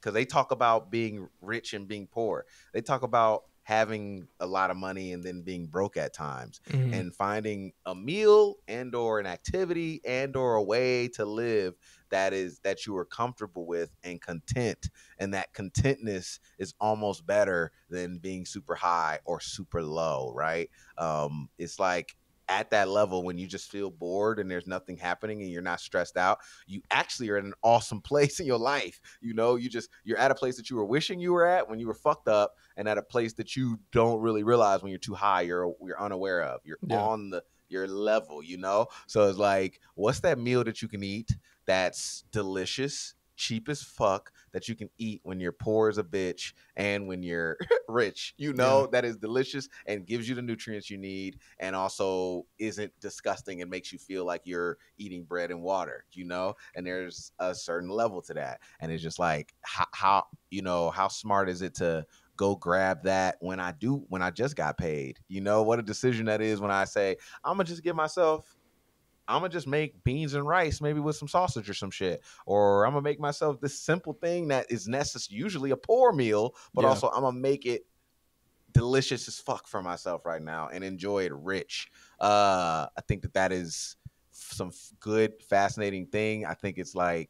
because they talk about being rich and being poor. They talk about having a lot of money and then being broke at times mm-hmm. and finding a meal and or an activity and or a way to live that is that you are comfortable with and content. And that contentness is almost better than being super high or super low. Right. Um, it's like. At that level, when you just feel bored and there's nothing happening and you're not stressed out, you actually are in an awesome place in your life. You know, you just, you're at a place that you were wishing you were at when you were fucked up and at a place that you don't really realize when you're too high, you're, you're unaware of. You're yeah. on the, your level, you know? So it's like, what's that meal that you can eat that's delicious, cheap as fuck, that you can eat when you're poor as a bitch and when you're rich, you know, yeah. that is delicious and gives you the nutrients you need and also isn't disgusting and makes you feel like you're eating bread and water, you know, and there's a certain level to that. And it's just like, how, how you know, how smart is it to go grab that when I do, when I just got paid, you know, what a decision that is when I say, I'm gonna just give myself I'm going to just make beans and rice, maybe with some sausage or some shit. Or I'm going to make myself this simple thing that is necessary, usually a poor meal, but yeah. also I'm going to make it delicious as fuck for myself right now and enjoy it rich. Uh, I think that that is some good, fascinating thing. I think it's like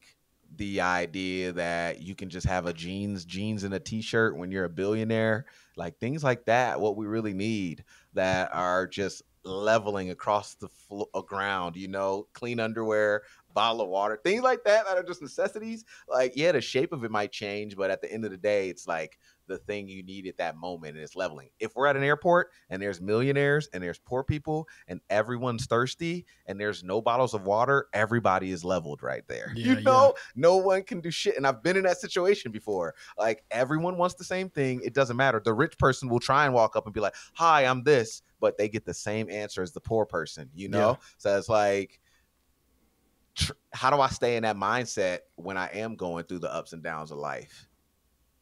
the idea that you can just have a jeans, jeans and a t-shirt when you're a billionaire, like things like that, what we really need that are just leveling across the flo- ground, you know, clean underwear, bottle of water, things like that, that are just necessities. Like, yeah, the shape of it might change, but at the end of the day, it's like the thing you need at that moment, and it's leveling. If we're at an airport and there's millionaires and there's poor people and everyone's thirsty and there's no bottles of water, everybody is leveled right there. Yeah, you know, yeah. No one can do shit. And I've been in that situation before. Like, everyone wants the same thing. It doesn't matter. The rich person will try and walk up and be like, hi, I'm this, but they get the same answer as the poor person, you know? Yeah. So it's like, tr- how do I stay in that mindset when I am going through the ups and downs of life?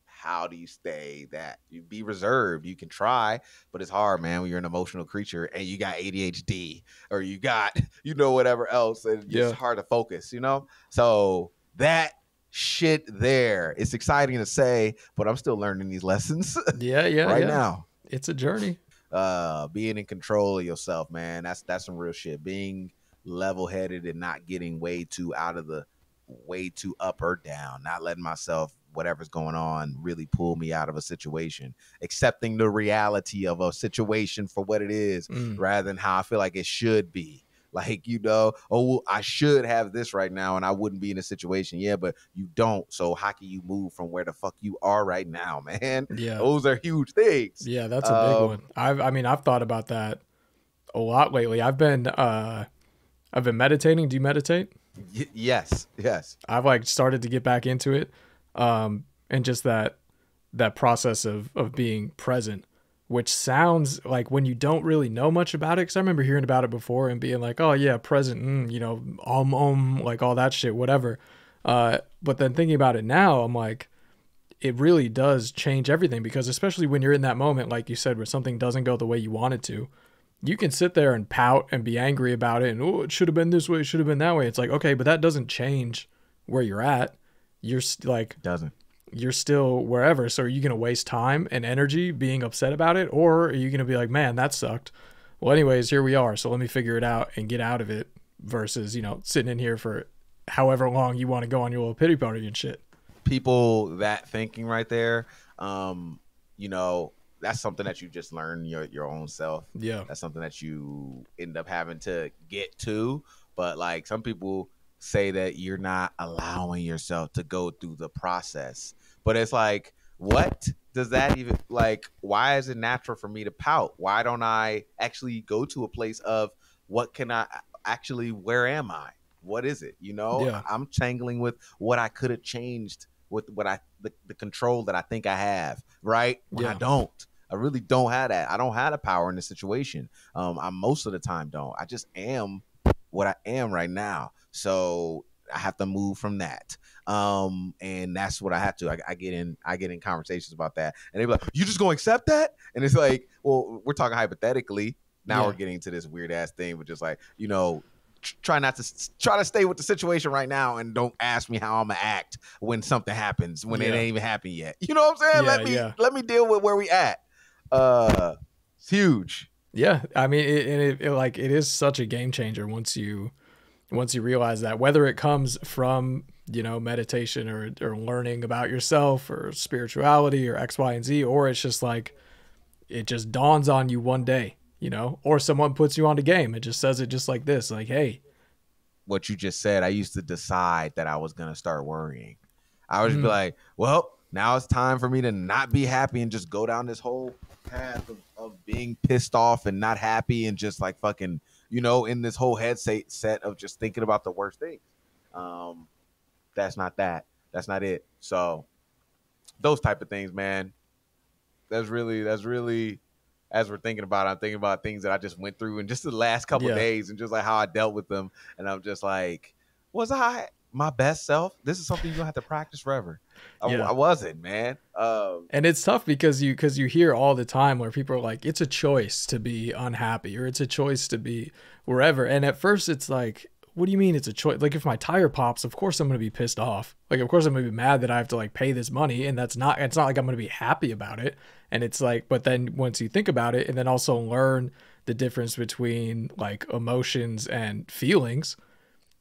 How do you stay that? You be reserved. You can try, but it's hard, man, when you're an emotional creature and you got A D H D or you got, you know, whatever else. And yeah. It's hard to focus, you know? So that shit there, it's exciting to say, but I'm still learning these lessons. Yeah, yeah, Right yeah. now. It's a journey. Uh, being in control of yourself, man. That's, that's some real shit. Being level-headed and not getting way too out of the, way too up or down, not letting myself, whatever's going on, really pull me out of a situation, accepting the reality of a situation for what it is, mm. rather than how I feel like it should be. Like, you know, oh, I should have this right now and I wouldn't be in a situation. Yeah, but you don't. So how can you move from where the fuck you are right now, man? Yeah. Those are huge things. Yeah, that's a big um, one. I've, I mean, I've thought about that a lot lately. I've been, uh, I've been meditating. Do you meditate? Y- yes. Yes. I've like started to get back into it. Um, and just that, that process of, of being present, which sounds like when you don't really know much about it. 'Cause I remember hearing about it before and being like, oh yeah, present, mm, you know, um, um, like all that shit, whatever. Uh, but then thinking about it now, I'm like, it really does change everything, because especially when you're in that moment, like you said, where something doesn't go the way you want it to, you can sit there and pout and be angry about it. And, oh, it should have been this way. It should have been that way. It's like, okay, but that doesn't change where you're at. You're st- like doesn't you're still wherever. So are you gonna waste time and energy being upset about it, or are you gonna be like, man, that sucked, well anyways, here we are, so let me figure it out and get out of it, versus, you know, sitting in here for however long you want to go on your little pity party and shit. People, that thinking right there, um you know, that's something that you just learn your your own self. Yeah, that's something that you end up having to get to. But like, some people say that you're not allowing yourself to go through the process, but it's like, what does that even, like, why is it natural for me to pout? Why don't I actually go to a place of what can I actually, where am I? What is it? You know, yeah. I'm tangling with what I could have changed, with what I, the, the control that I think I have, right? When yeah. I don't, I really don't have that. I don't have the power in this situation. Um, I most of the time don't, I just am what I am right now. So I have to move from that. Um, and that's what I have to, I, I get in, I get in conversations about that, and they be like, you just gonna accept that? And it's like, well, we're talking hypothetically. Now yeah. We're getting to this weird ass thing, but just like, you know, try not to try to stay with the situation right now, and don't ask me how I'm gonna act when something happens, when yeah. It ain't even happened yet. You know what I'm saying? Yeah, let me, yeah. let me deal with where we at. Uh, it's huge. Yeah. I mean, it, it, it like, it is such a game changer once you, Once you realize that, whether it comes from, you know, meditation or, or learning about yourself or spirituality or X, Y, and Z, or it's just like, it just dawns on you one day, you know, or someone puts you on the game. It just says it just like this, like, hey. What you just said, I used to decide that I was going to start worrying. I would just mm. be like, well, now it's time for me to not be happy and just go down this whole path of, of being pissed off and not happy and just like fucking, you know, in this whole headset set of just thinking about the worst things. Um, that's not that. That's not it. So those type of things, man, that's really, that's really, as we're thinking about it, I'm thinking about things that I just went through in just the last couple yeah. of days, and just like how I dealt with them. And I'm just like, was I my best self? This is something you're gonna have to practice forever. I, yeah. I wasn't, man. Um, and it's tough because you because you hear all the time where people are like, it's a choice to be unhappy, or it's a choice to be wherever. And at first it's like, what do you mean it's a choice? Like, if my tire pops, of course I'm going to be pissed off. Like, of course I'm going to be mad that I have to like pay this money, and that's not, it's not like I'm going to be happy about it. And it's like, but then once you think about it, and then also learn the difference between like emotions and feelings,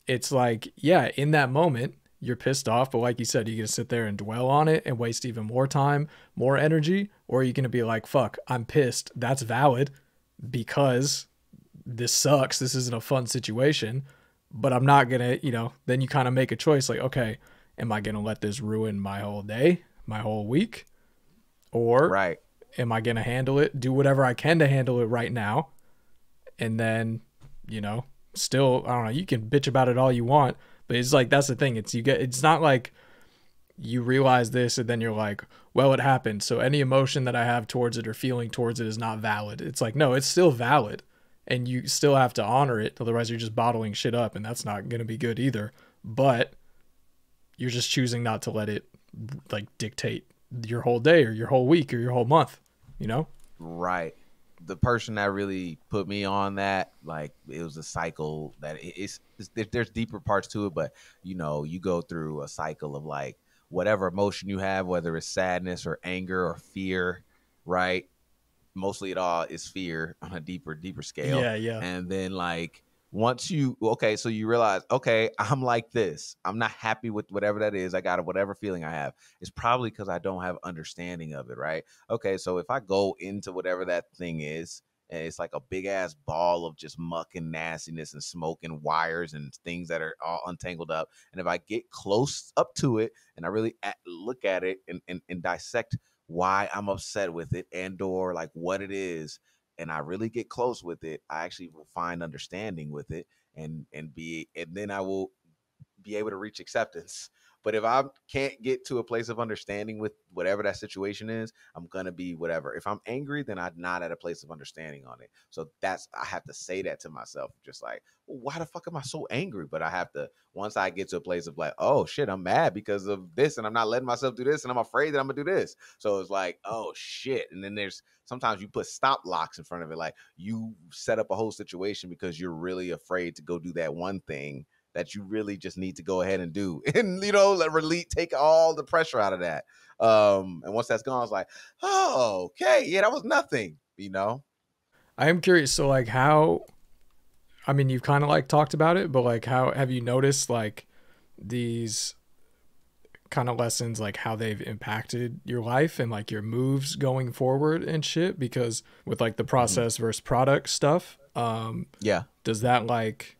it's like, yeah, in that moment, you're pissed off, but like you said, you're gonna sit there and dwell on it and waste even more time, more energy, or you're gonna be like, fuck, I'm pissed. That's valid because this sucks. This isn't a fun situation, but I'm not gonna, you know, then you kind of make a choice like, okay, am I gonna let this ruin my whole day, my whole week? Or right. am I gonna handle it, do whatever I can to handle it right now? And then, you know, still, I don't know, you can bitch about it all you want, but it's like, that's the thing. It's, you get, it's not like you realize this and then you're like, well, it happened, so any emotion that I have towards it or feeling towards it is not valid. It's like, no, it's still valid and you still have to honor it. Otherwise you're just bottling shit up and that's not going to be good either, but you're just choosing not to let it like dictate your whole day or your whole week or your whole month, you know? Right. The person that really put me on that, like, it was a cycle that it's, it's there's deeper parts to it, but you know, you go through a cycle of like whatever emotion you have, whether it's sadness or anger or fear, right? Mostly it all is fear on a deeper, deeper scale. Yeah, yeah. And then like, once you, okay, so you realize, okay, I'm like this. I'm not happy with whatever that is. I got it, whatever feeling I have. It's probably because I don't have understanding of it, right? Okay, so if I go into whatever that thing is, and it's like a big ass ball of just muck and nastiness and smoke and wires and things that are all untangled up. And if I get close up to it and I really at, look at it and, and, and dissect why I'm upset with it and or like what it is, and I really get close with it, I actually will find understanding with it and, and be, and then I will be able to reach acceptance. But if I can't get to a place of understanding with whatever that situation is, I'm going to be whatever. If I'm angry, then I'm not at a place of understanding on it. So that's, I have to say that to myself, just like, well, why the fuck am I so angry? But I have to, once I get to a place of like, oh shit, I'm mad because of this and I'm not letting myself do this and I'm afraid that I'm gonna do this. So it's like, oh shit. And then there's sometimes you put stop locks in front of it. Like you set up a whole situation because you're really afraid to go do that one thing that you really just need to go ahead and do, and you know, let relief, take all the pressure out of that. Um, and once that's gone, it's like, oh, okay, yeah, that was nothing, you know. I am curious. So, like, how? I mean, you've kind of like talked about it, but like, how have you noticed like these kind of lessons, like how they've impacted your life and like your moves going forward and shit? Because with like the process mm-hmm. versus product stuff, um, yeah, does that like?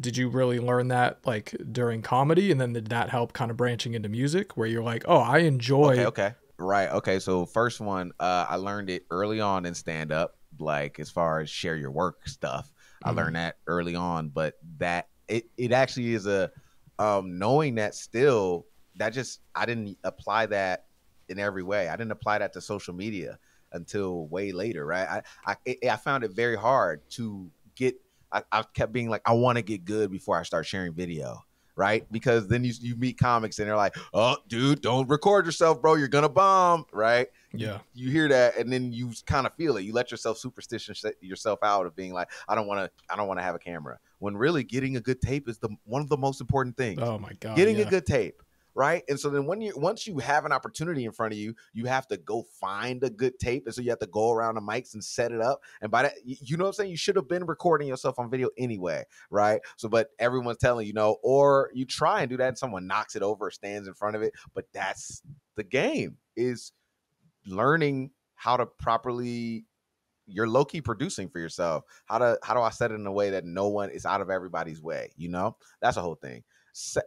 Did you really learn that like during comedy, and then did that help kind of branching into music where you're like, oh, I enjoy. Okay, okay. Right. Okay. So first one, uh, I learned it early on in stand up, like as far as share your work stuff. Mm-hmm. I learned that early on, but that it, it actually is a, um, knowing that still that just, I didn't apply that in every way. I didn't apply that to social media until way later. Right. I, I, it, I found it very hard to get, I, I kept being like, I want to get good before I start sharing video, right? Because then you you meet comics and they're like, oh, dude, don't record yourself, bro. You're going to bomb, right? Yeah. You, you hear that and then you kind of feel it. You let yourself superstition set yourself out of being like, I don't want to, I don't want to have a camera. When really getting a good tape is the one of the most important things. Oh my God. Getting yeah. a good tape, right? And so then when you, once you have an opportunity in front of you, you have to go find a good tape. And so you have to go around the mics and set it up. And by that, you know what I'm saying? You should have been recording yourself on video anyway, right? So, but everyone's telling you, know, or you try and do that and someone knocks it over or stands in front of it. But that's the game, is learning how to properly, you're low key producing for yourself. How to, how do I set it in a way that no one is out of everybody's way? You know, that's the whole thing.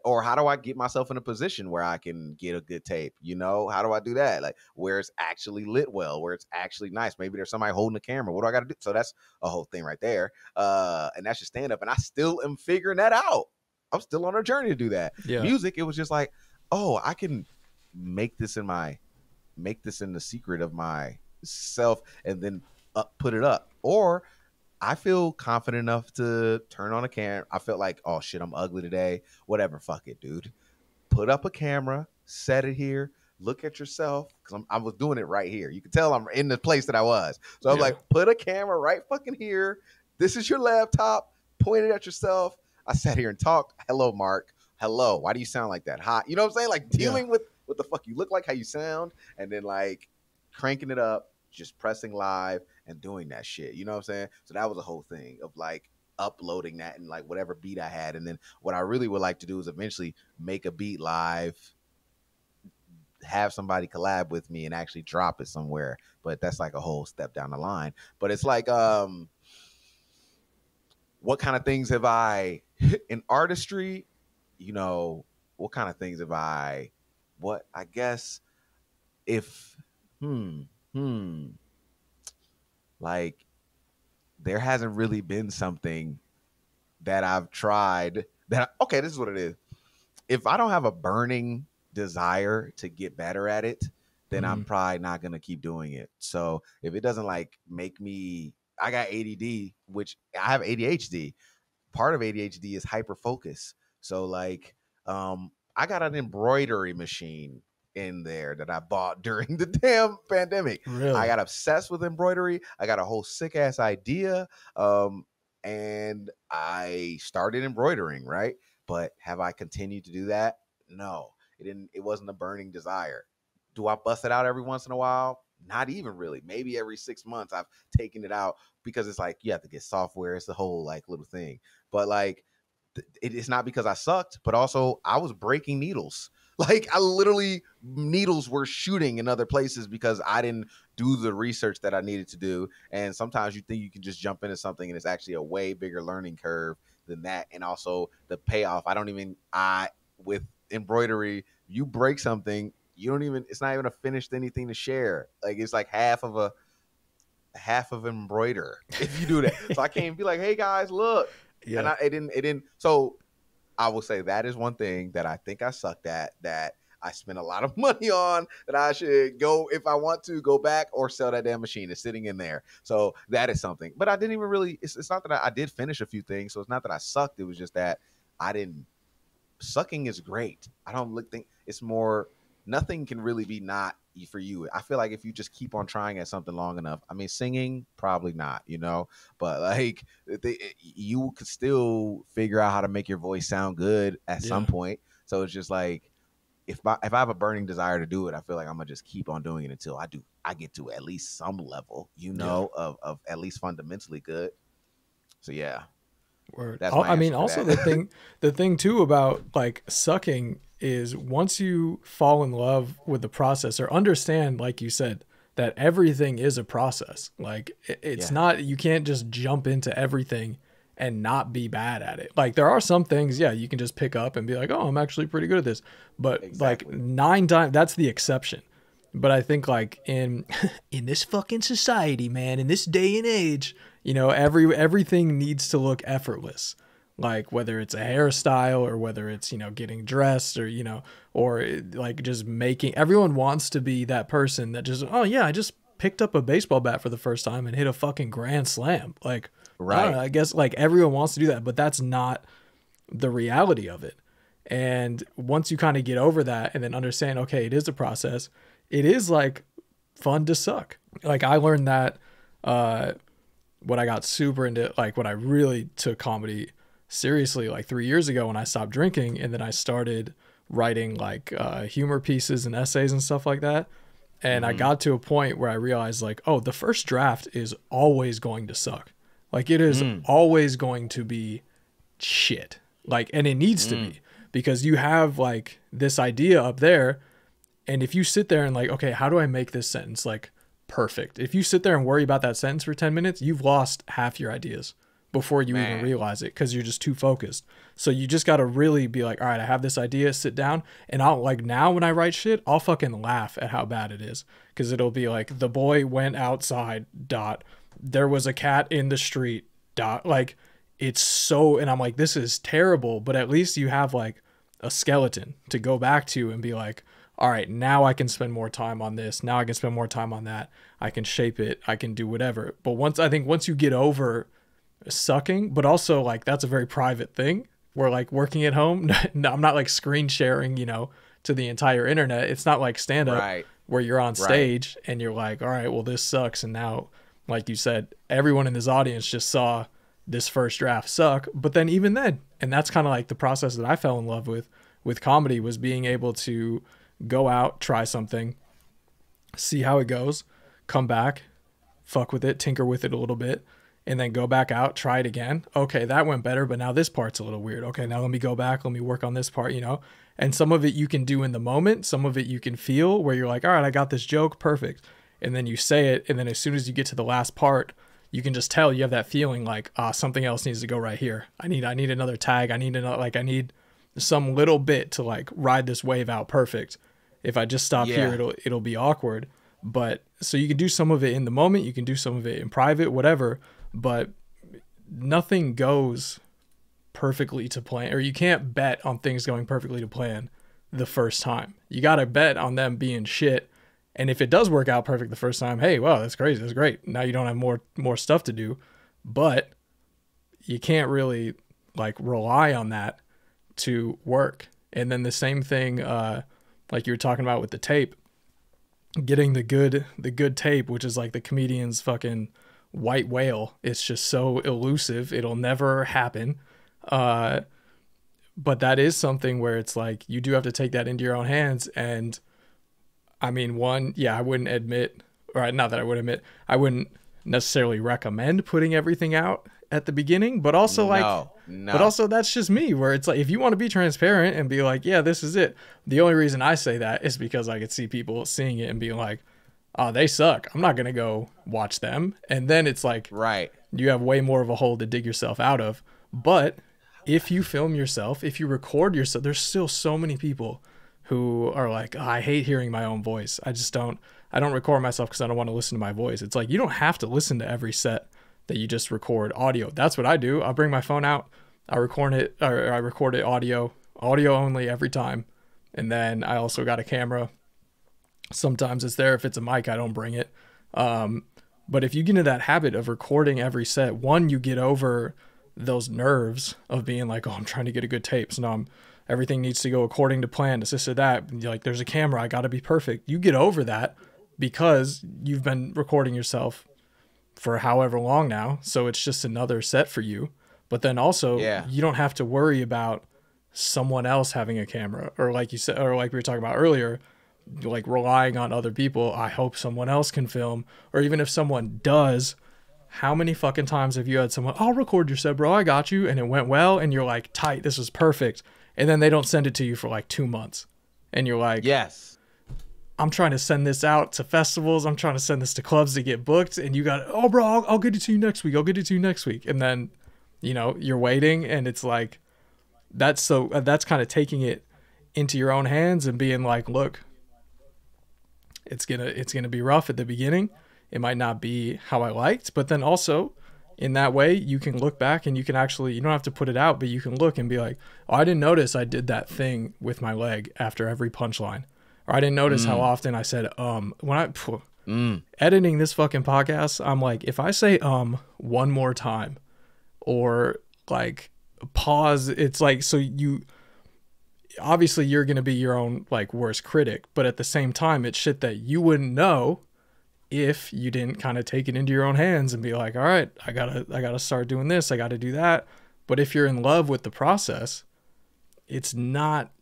Or how do I get myself in a position where I can get a good tape? You know, how do I do that? Like where it's actually lit well, where it's actually nice. Maybe there's somebody holding the camera. What do I got to do? So that's a whole thing right there. Uh, and that's your stand up. And I still am figuring that out. I'm still on a journey to do that. Yeah. Music, it was just like, oh, I can make this in my, make this in the secret of myself and then up, put it up. Or I feel confident enough to turn on a camera. I felt like, oh shit, I'm ugly today. Whatever, fuck it, dude. Put up a camera, set it here, look at yourself. Cause I'm, I was doing it right here. You can tell I'm in the place that I was. So I was yeah. like, put a camera right fucking here. This is your laptop. Point it at yourself. I sat here and talked. Hello, Mark. Hello. Why do you sound like that? Hot. You know what I'm saying? Like dealing yeah. with what the fuck you look like, how you sound, and then like cranking it up, just pressing live and doing that shit. You know what I'm saying? So that was a whole thing of like uploading that and like whatever beat I had. And then what I really would like to do is eventually make a beat live, have somebody collab with me and actually drop it somewhere. But that's like a whole step down the line. But it's like, um, what kind of things have I in artistry, you know, what kind of things have I, what, I guess if, hmm, hmm, like there hasn't really been something that I've tried that, I, okay, this is what it is. If I don't have a burning desire to get better at it, then mm. I'm probably not going to keep doing it. So if it doesn't like make me, I got A D D, which I have A D H D. Part of A D H D is hyper focus. So like, um, I got an embroidery machine in there that I bought during the damn pandemic. Really? I got obsessed with embroidery. I got a whole sick ass idea. Um, and I started embroidering, right? But have I continued to do that? No, it didn't. It wasn't a burning desire. Do I bust it out every once in a while? Not even really. Maybe every six months I've taken it out because it's like, you have to get software. It's the whole like little thing, but like, it, it's not because I sucked, but also I was breaking needles. Like I literally needles were shooting in other places because I didn't do the research that I needed to do. And sometimes you think you can just jump into something and it's actually a way bigger learning curve than that. And also the payoff. I don't even, I, with embroidery, you break something, you don't even, it's not even a finished anything to share. Like it's like half of a, half of embroider if you do that. So I can't be like, hey guys, look. Yeah. And I, it didn't, it didn't. So I will say that is one thing that I think I sucked at, that I spent a lot of money on, that I should go, if I want to go back or sell that damn machine. It's sitting in there. So that is something, but I didn't even really, it's, it's not that I, I did finish a few things. So it's not that I sucked. It was just that I didn't, sucking is great. I don't look, think it's more, nothing can really be not for you. I feel like if you just keep on trying at something long enough, I mean, singing, probably not, you know, but like they, you could still figure out how to make your voice sound good at yeah. some point. So it's just like, if I, if I have a burning desire to do it, I feel like I'm gonna just keep on doing it until I do, I get to at least some level, you know, yeah. of, of at least fundamentally good. So yeah. Word. That's I mean, also the thing, the thing too about like sucking is once you fall in love with the process or understand, like you said, that everything is a process. Like it's yeah. not, you can't just jump into everything and not be bad at it. Like there are some things, yeah, you can just pick up and be like, oh, I'm actually pretty good at this. But exactly. like nine times, that's the exception. But I think like in, in this fucking society, man, in this day and age, you know, every, everything needs to look effortless. Like whether it's a hairstyle or whether it's, you know, getting dressed or, you know, or like just making, everyone wants to be that person that just, oh yeah, I just picked up a baseball bat for the first time and hit a fucking grand slam. Like, right. I don't know, I guess like everyone wants to do that, but that's not the reality of it. And once you kind of get over that and then understand, okay, it is a process. It is like fun to suck. Like I learned that, uh, when I got super into like when I really took comedy seriously, like three years ago when I stopped drinking and then I started writing like, uh, humor pieces and essays and stuff like that. And mm-hmm. I got to a point where I realized like, oh, the first draft is always going to suck. Like it is mm. always going to be shit. Like, and it needs mm. to be because you have like this idea up there. And if you sit there and like, okay, how do I make this sentence like perfect? If you sit there and worry about that sentence for ten minutes, you've lost half your ideas before you Man. even realize it because you're just too focused. So you just got to really be like, all right, I have this idea, sit down. And I'll like now when I write shit, I'll fucking laugh at how bad it is because it'll be like the boy went outside dot. There was a cat in the street dot. Like it's so, and I'm like, this is terrible. But at least you have like a skeleton to go back to and be like, all right, now I can spend more time on this. Now I can spend more time on that. I can shape it. I can do whatever. But once I think once you get over sucking, but also like that's a very private thing. We're like working at home. No, I'm not like screen sharing, you know, to the entire internet. It's not like stand up right. where you're on stage right. and you're like, all right, well, this sucks. And now, like you said, everyone in this audience just saw this first draft suck. But then even then, and that's kind of like the process that I fell in love with, with comedy was being able to go out, try something, see how it goes, come back, fuck with it, tinker with it a little bit, and then go back out, try it again. Okay, that went better, but now this part's a little weird. Okay, now let me go back, let me work on this part, you know? And some of it you can do in the moment, some of it you can feel where you're like, all right, I got this joke, perfect. And then you say it, and then as soon as you get to the last part, you can just tell you have that feeling like, ah, something else needs to go right here. I need, I need another tag. I need another, like, I need some little bit to like ride this wave out perfect. If I just stop yeah. here, it'll, it'll be awkward. But so you can do some of it in the moment, you can do some of it in private, whatever, but nothing goes perfectly to plan, or you can't bet on things going perfectly to plan the first time. You got to bet on them being shit. And if it does work out perfect the first time, hey, wow, that's crazy, that's great. Now you don't have more more stuff to do, but you can't really like rely on that to work. And then the same thing, uh, like you were talking about with the tape, getting the good the good tape, which is like the comedian's fucking white whale. It's just so elusive; it'll never happen. Uh, but that is something where it's like you do have to take that into your own hands and. I mean, one, yeah, I wouldn't admit, or not that I would admit, I wouldn't necessarily recommend putting everything out at the beginning, but also no, like, no. but also that's just me where it's like, if you want to be transparent and be like, yeah, this is it. The only reason I say that is because I could see people seeing it and being like, oh, they suck. I'm not going to go watch them. And then it's like, right. You have way more of a hole to dig yourself out of. But if you film yourself, if you record yourself, there's still so many people who are like, oh, I hate hearing my own voice. I just don't, I don't record myself because I don't want to listen to my voice. It's like, you don't have to listen to every set that you just record audio. That's what I do. I'll bring my phone out. I record it, or I record it audio, audio only every time. And then I also got a camera. Sometimes it's there. If it's a mic, I don't bring it. Um, but if you get into that habit of recording every set, one, you get over those nerves of being like, oh, I'm trying to get a good tape. So now I'm, everything needs to go according to plan. It's this or that. You're like, there's a camera. I got to be perfect. You get over that because you've been recording yourself for however long now. So it's just another set for you. But then also, yeah. you don't have to worry about someone else having a camera. Or like you said, or like we were talking about earlier, like relying on other people. I hope someone else can film. Or even if someone does, how many fucking times have you had someone, I'll record your set, bro. I got you. And it went well. And you're like, tight. This was perfect. And then they don't send it to you for like two months. And you're like, yes, I'm trying to send this out to festivals. I'm trying to send this to clubs to get booked. And you got, oh, bro, I'll, I'll get it to you next week. I'll get it to you next week. And then, you know, you're waiting. And it's like, that's so that's kind of taking it into your own hands and being like, look, it's going to it's going to be rough at the beginning. It might not be how I liked. But then also, in that way, you can look back and you can actually, you don't have to put it out, but you can look and be like, oh, I didn't notice I did that thing with my leg after every punchline. Or I didn't notice mm. how often I said, um, when I, phew, mm. editing this fucking podcast, I'm like, if I say, um, one more time or like pause, it's like, so you, obviously you're going to be your own like worst critic, but at the same time, it's shit that you wouldn't know if you didn't kind of take it into your own hands and be like, all right, I gotta, I gotta start doing this. I gotta do that. But if you're in love with the process, it's not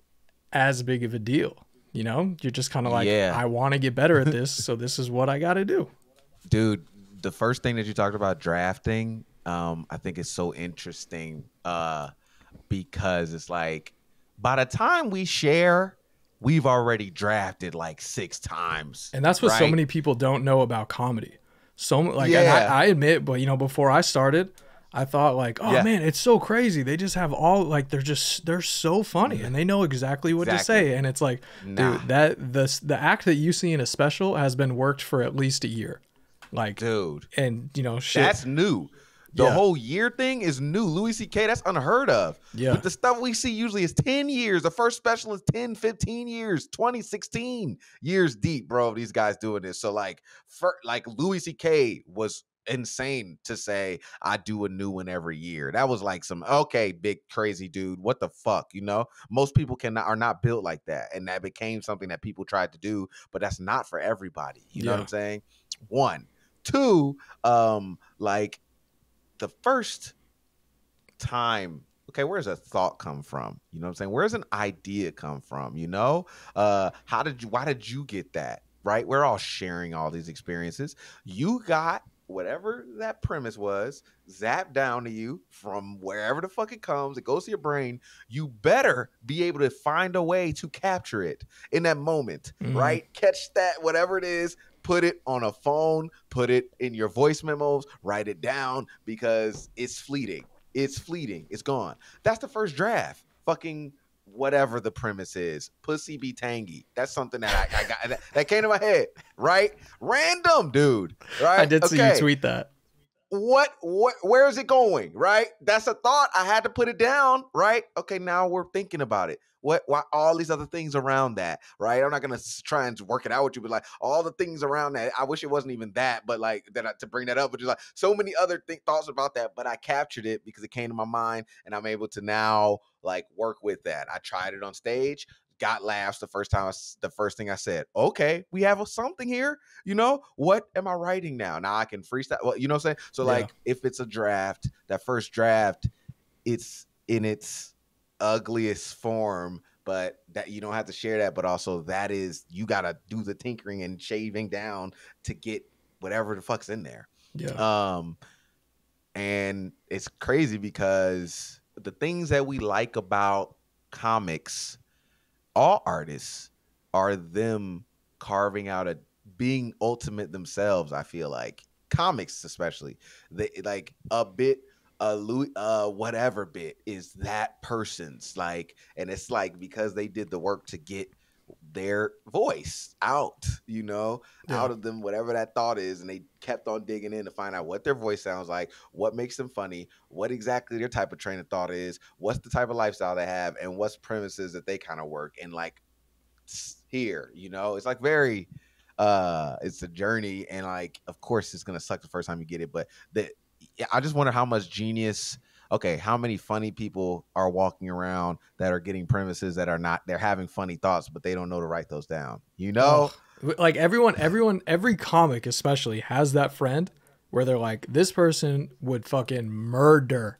as big of a deal. You know, you're just kind of like, yeah. I want to get better at this. So this is what I got to do. Dude, the first thing that you talked about drafting, um, I think is so interesting uh, because it's like, by the time we share, we've already drafted like six times. And that's what right? so many people don't know about comedy. So like, yeah. I, I admit, but you know, before I started, I thought like, oh yeah. man, it's so crazy. They just have all like, they're just, they're so funny and they know exactly what exactly. to say. And it's like, nah. dude, that the, the act that you see in a special has been worked for at least a year. Like, dude, and you know, shit. That's new. The yeah. whole year thing is new. Louis C K, that's unheard of. Yeah. But the stuff we see usually is ten years. The first special is ten, fifteen years, twenty, sixteen years deep, bro, these guys doing this. So, like, for, like Louis C K was insane to say, I do a new one every year. That was like some, okay, big, crazy dude, what the fuck, you know? Most people cannot are not built like that. And that became something that people tried to do, but that's not for everybody. You yeah. know what I'm saying? One. Two, um, like, the first time, okay, where does a thought come from? You know what I'm saying? Where does an idea come from? You know, uh, how did you, why did you get that? Right? We're all sharing all these experiences. You got whatever that premise was zapped down to you from wherever the fuck it comes. It goes to your brain. You better be able to find a way to capture it in that moment, mm-hmm. right? Catch that, whatever it is, put it on a phone, put it in your voice memos, write it down, because it's fleeting. It's fleeting. It's gone. That's the first draft. Fucking whatever the premise is, pussy be tangy. That's something that I, I got that, that came to my head, right? Random, dude. Right? I did okay. see you tweet that. What? What? Where is it going? Right? That's a thought. I had to put it down. Right? Okay. Now we're thinking about it. What? Why? All these other things around that. Right? I'm not gonna try and work it out with you, but like all the things around that. I wish it wasn't even that, but like that I, to bring that up. But just like so many other th- thoughts about that. But I captured it because it came to my mind, and I'm able to now like work with that. I tried it on stage. Got laughs the first time. I, the first thing I said, okay, we have something here. You know, what am I writing now? Now I can freestyle. Well, you know what I'm saying? So yeah. Like if it's a draft, that first draft, it's in its ugliest form, but that you don't have to share that. But also that is, you got to do the tinkering and shaving down to get whatever the fuck's in there. Yeah. Um, and it's crazy because the things that we like about comics, all artists are them carving out a being ultimate themselves. I feel like comics, especially they like a bit, a Louis, uh, whatever bit is that person's like, and it's like, because they did the work to get their voice out, you know, yeah. out of them, whatever that thought is. And they kept on digging in to find out what their voice sounds like, what makes them funny, what exactly their type of train of thought is, what's the type of lifestyle they have, and what's premises that they kind of work. And like here, you know, it's like very, uh, it's a journey. And like, of course it's going to suck the first time you get it, but that I just wonder how much genius, okay, how many funny people are walking around that are getting premises that are not, they're having funny thoughts, but they don't know to write those down, you know? Like everyone, everyone, every comic especially has that friend where they're like, this person would fucking murder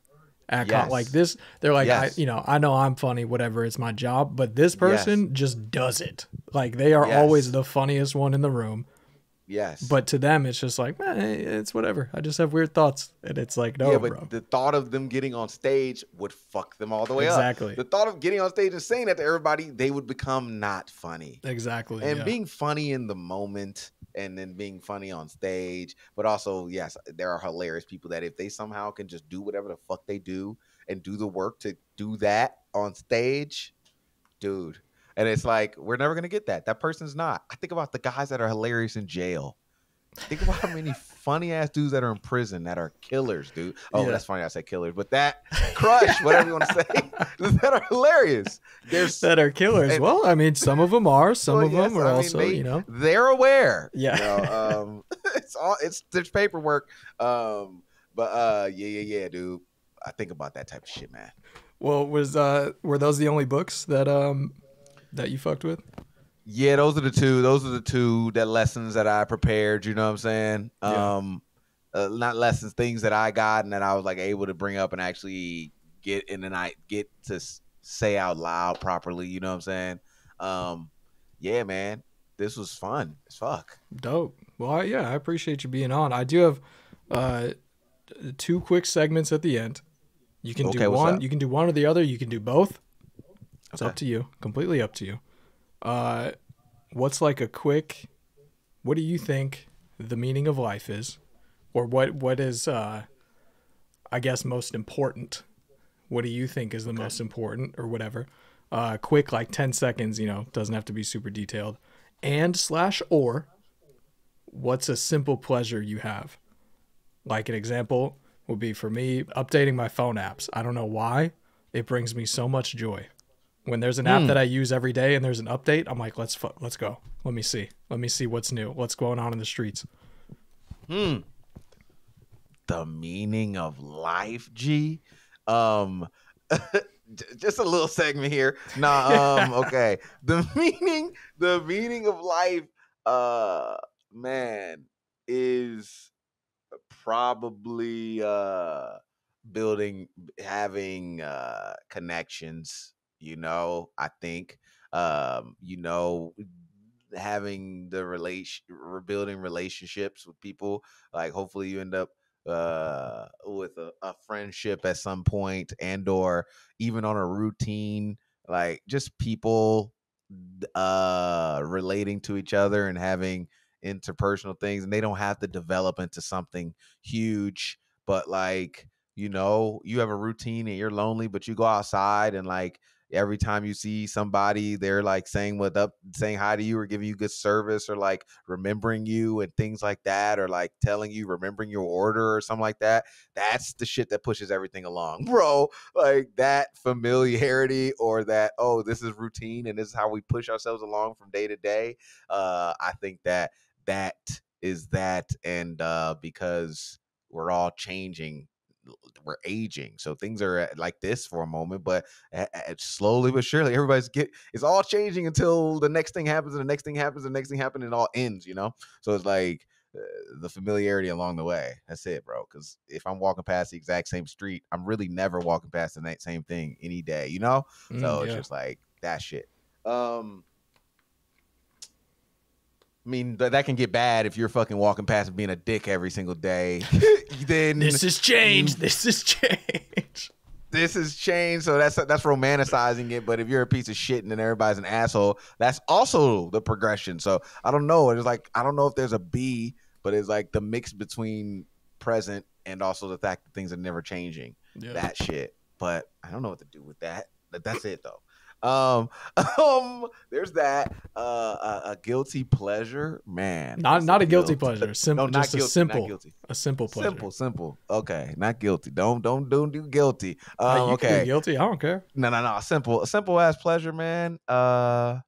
at yes. com- like this. They're like, yes. I, you know, I know I'm funny, whatever, it's my job, but this person yes. just does it. Like they are yes. always the funniest one in the room. Yes. But to them, it's just like, man, it's whatever. I just have weird thoughts. And it's like, no, yeah, but bro. The thought of them getting on stage would fuck them all the way exactly. up. Exactly. The thought of getting on stage and saying that to everybody, they would become not funny. Exactly. And yeah. being funny in the moment and then being funny on stage. But also, yes, there are hilarious people that if they somehow can just do whatever the fuck they do and do the work to do that on stage, dude. And it's like, we're never going to get that. That person's not. I think about the guys that are hilarious in jail. Think about how many funny ass dudes that are in prison that are killers, dude. Oh, yeah. That's funny. I said killers, but that crush, whatever you want to say, that are hilarious. There's that are killers. And, well, I mean, some of them are. Some well, of yes, them are I also, mean, they, you know, they're aware. Yeah. You know, um, it's all. It's there's paperwork. Um, but uh, yeah, yeah, yeah, dude. I think about that type of shit, man. Well, was uh, were those the only books that um. that you fucked with? Yeah, those are the two. Those are the two that lessons that I prepared. You know what I'm saying? Yeah. Um, uh, not lessons, things that I got and that I was like able to bring up and actually get in and I get to say out loud properly. You know what I'm saying? Um, yeah, man, this was fun as fuck. Dope. Well, I, yeah, I appreciate you being on. I do have uh, two quick segments at the end. You can okay, do one. You can do one or the other. You can do both. It's okay. Up to you. Completely up to you. Uh, what's like a quick, what do you think the meaning of life is? Or what, what is, uh, I guess, most important? What do you think is the okay. most important or whatever? Uh, quick, like ten seconds, you know, doesn't have to be super detailed. And slash or, what's a simple pleasure you have? Like an example would be for me, updating my phone apps. I don't know why. It brings me so much joy. When there's an app mm. that I use every day and there's an update, I'm like, let's fu- let's go. Let me see. Let me see what's new. What's going on in the streets. Hmm. The meaning of life, G. Um, just a little segment here. Nah. Um. Okay. The meaning, the meaning of life, uh, man, is probably uh building, having uh connections. You know, I think, um, you know, having the relation, rebuilding relationships with people. Like, hopefully you end up uh, with a, a friendship at some point, and or even on a routine, like just people uh, relating to each other and having interpersonal things. And they don't have to develop into something huge, but like, you know, you have a routine and you're lonely, but you go outside and like every time you see somebody, they're like saying what up, saying hi to you or giving you good service or like remembering you and things like that, or like telling you, remembering your order or something like that. That's the shit that pushes everything along, bro. Like that familiarity, or that, oh, this is routine and this is how we push ourselves along from day to day. Uh, I think that that is that. And uh, because we're all changing, we're aging, so things are like this for a moment, but slowly but surely everybody's get it's all changing until the next thing happens, and the next thing happens, and the next thing happens, and it all ends, you know. So it's like uh, the familiarity along the way, that's it, bro. Because if I'm walking past the exact same street, I'm really never walking past the same thing any day, you know. So mm, yeah. It's just like that shit. um I mean, th- that can get bad if you're fucking walking past and being a dick every single day. Then this is change. This is change. This is change. So that's that's romanticizing it. But if you're a piece of shit and then everybody's an asshole, that's also the progression. So I don't know. It's like, I don't know if there's a B, but it's like the mix between present and also the fact that things are never changing. Yeah. That shit. But I don't know what to do with that. But that's it, though. Um, um, there's that, uh, a, a guilty pleasure, man, not, not a guilty guilt. pleasure, simple, no, not just guilty, a simple, not guilty. a simple, pleasure. simple, simple. Okay. Not guilty. Don't, don't, don't do guilty. Um, uh, okay. Do guilty. I don't care. No, no, no. Simple, a simple ass pleasure, man. Uh,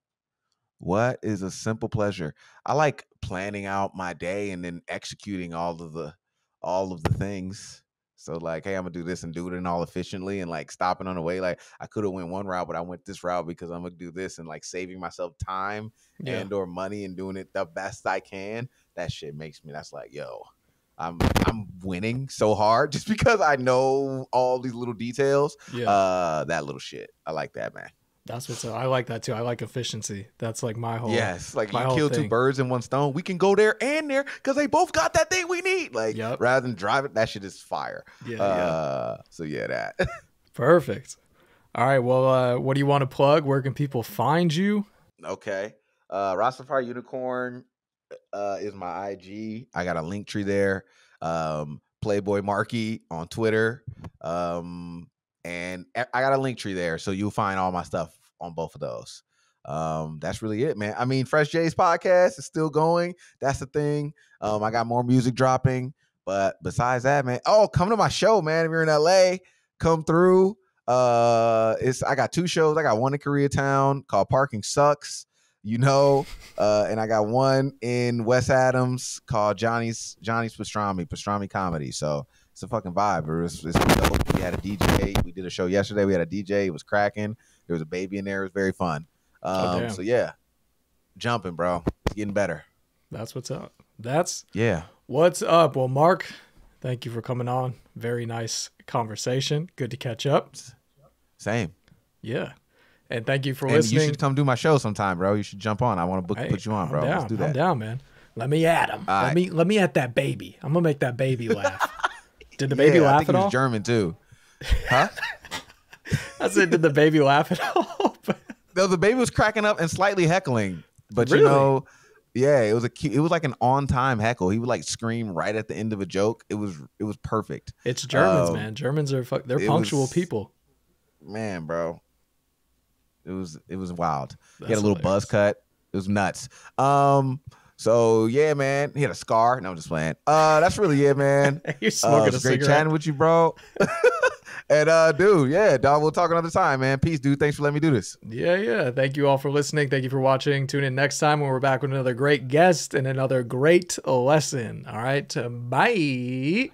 what is a simple pleasure? I like planning out my day and then executing all of the, all of the things. So like, hey, I'm gonna do this and do it and all efficiently, and like stopping on the way. Like I could have went one route, but I went this route because I'm gonna do this, and like saving myself time yeah. and or money and doing it the best I can. That shit makes me. That's like, yo, I'm I'm winning so hard just because I know all these little details. Yeah, uh, that little shit. I like that, man. That's what's up. I like that too. I like efficiency. That's like my whole yes. Like you kill thing. two birds in one stone. We can go there and there because they both got that thing we need. Like yep. rather than drive it, that shit is fire. Yeah. Uh, yeah. So yeah, that. Perfect. All right. Well, uh, what do you want to plug? Where can people find you? Okay. Uh, rastafariunicorn uh, is my I G. I got a link tree there. Um, Playboy Marky on Twitter. Um, and I got a link tree there, so you'll find all my stuff on both of those. Um, that's really it, man. I mean, Fresh J's podcast is still going. That's the thing. Um, I got more music dropping. But besides that, man, oh, come to my show, man. If you're in L A, come through. Uh, it's I got two shows. I got one in Koreatown called Parking Sucks, you know. Uh, and I got one in West Adams called Johnny's Johnny's Pastrami, Pastrami Comedy. So it's a fucking vibe. It's, it's dope. We had a D J. We did a show yesterday. We had a D J. It was cracking. There was a baby in there. It was very fun. Um, oh, so yeah, jumping, bro. It's getting better. That's what's up. That's yeah. What's up? Well, Mark, thank you for coming on. Very nice conversation. Good to catch up. Same. Yeah. And thank you for and listening. You should come do my show sometime, bro. You should jump on. I want to book hey, put you on, bro. Down, Let's do that. I'm down, man. Let me at him. All let right. me let me at that baby. I'm gonna make that baby laugh. Did the baby yeah, laugh I think at all? He was German too, huh? I said, did the baby laugh at all? No, the baby was cracking up and slightly heckling, but really? you know, yeah, it was a it was like an on-time heckle. He would like scream right at the end of a joke. It was it was perfect. It's Germans, um, man. Germans are fuck. They're punctual was, people. Man, bro, it was it was wild. That's he had a little hilarious. buzz cut. It was nuts. Um. So yeah, man, he had a scar. No, I'm just playing. Uh, that's really it, man. You're smoking uh, it was a great cigarette. Chatting with you, bro. And uh, dude, yeah, dog. We'll talk another time, man. Peace, dude. Thanks for letting me do this. Yeah, yeah. Thank you all for listening. Thank you for watching. Tune in next time when we're back with another great guest and another great lesson. All right, bye.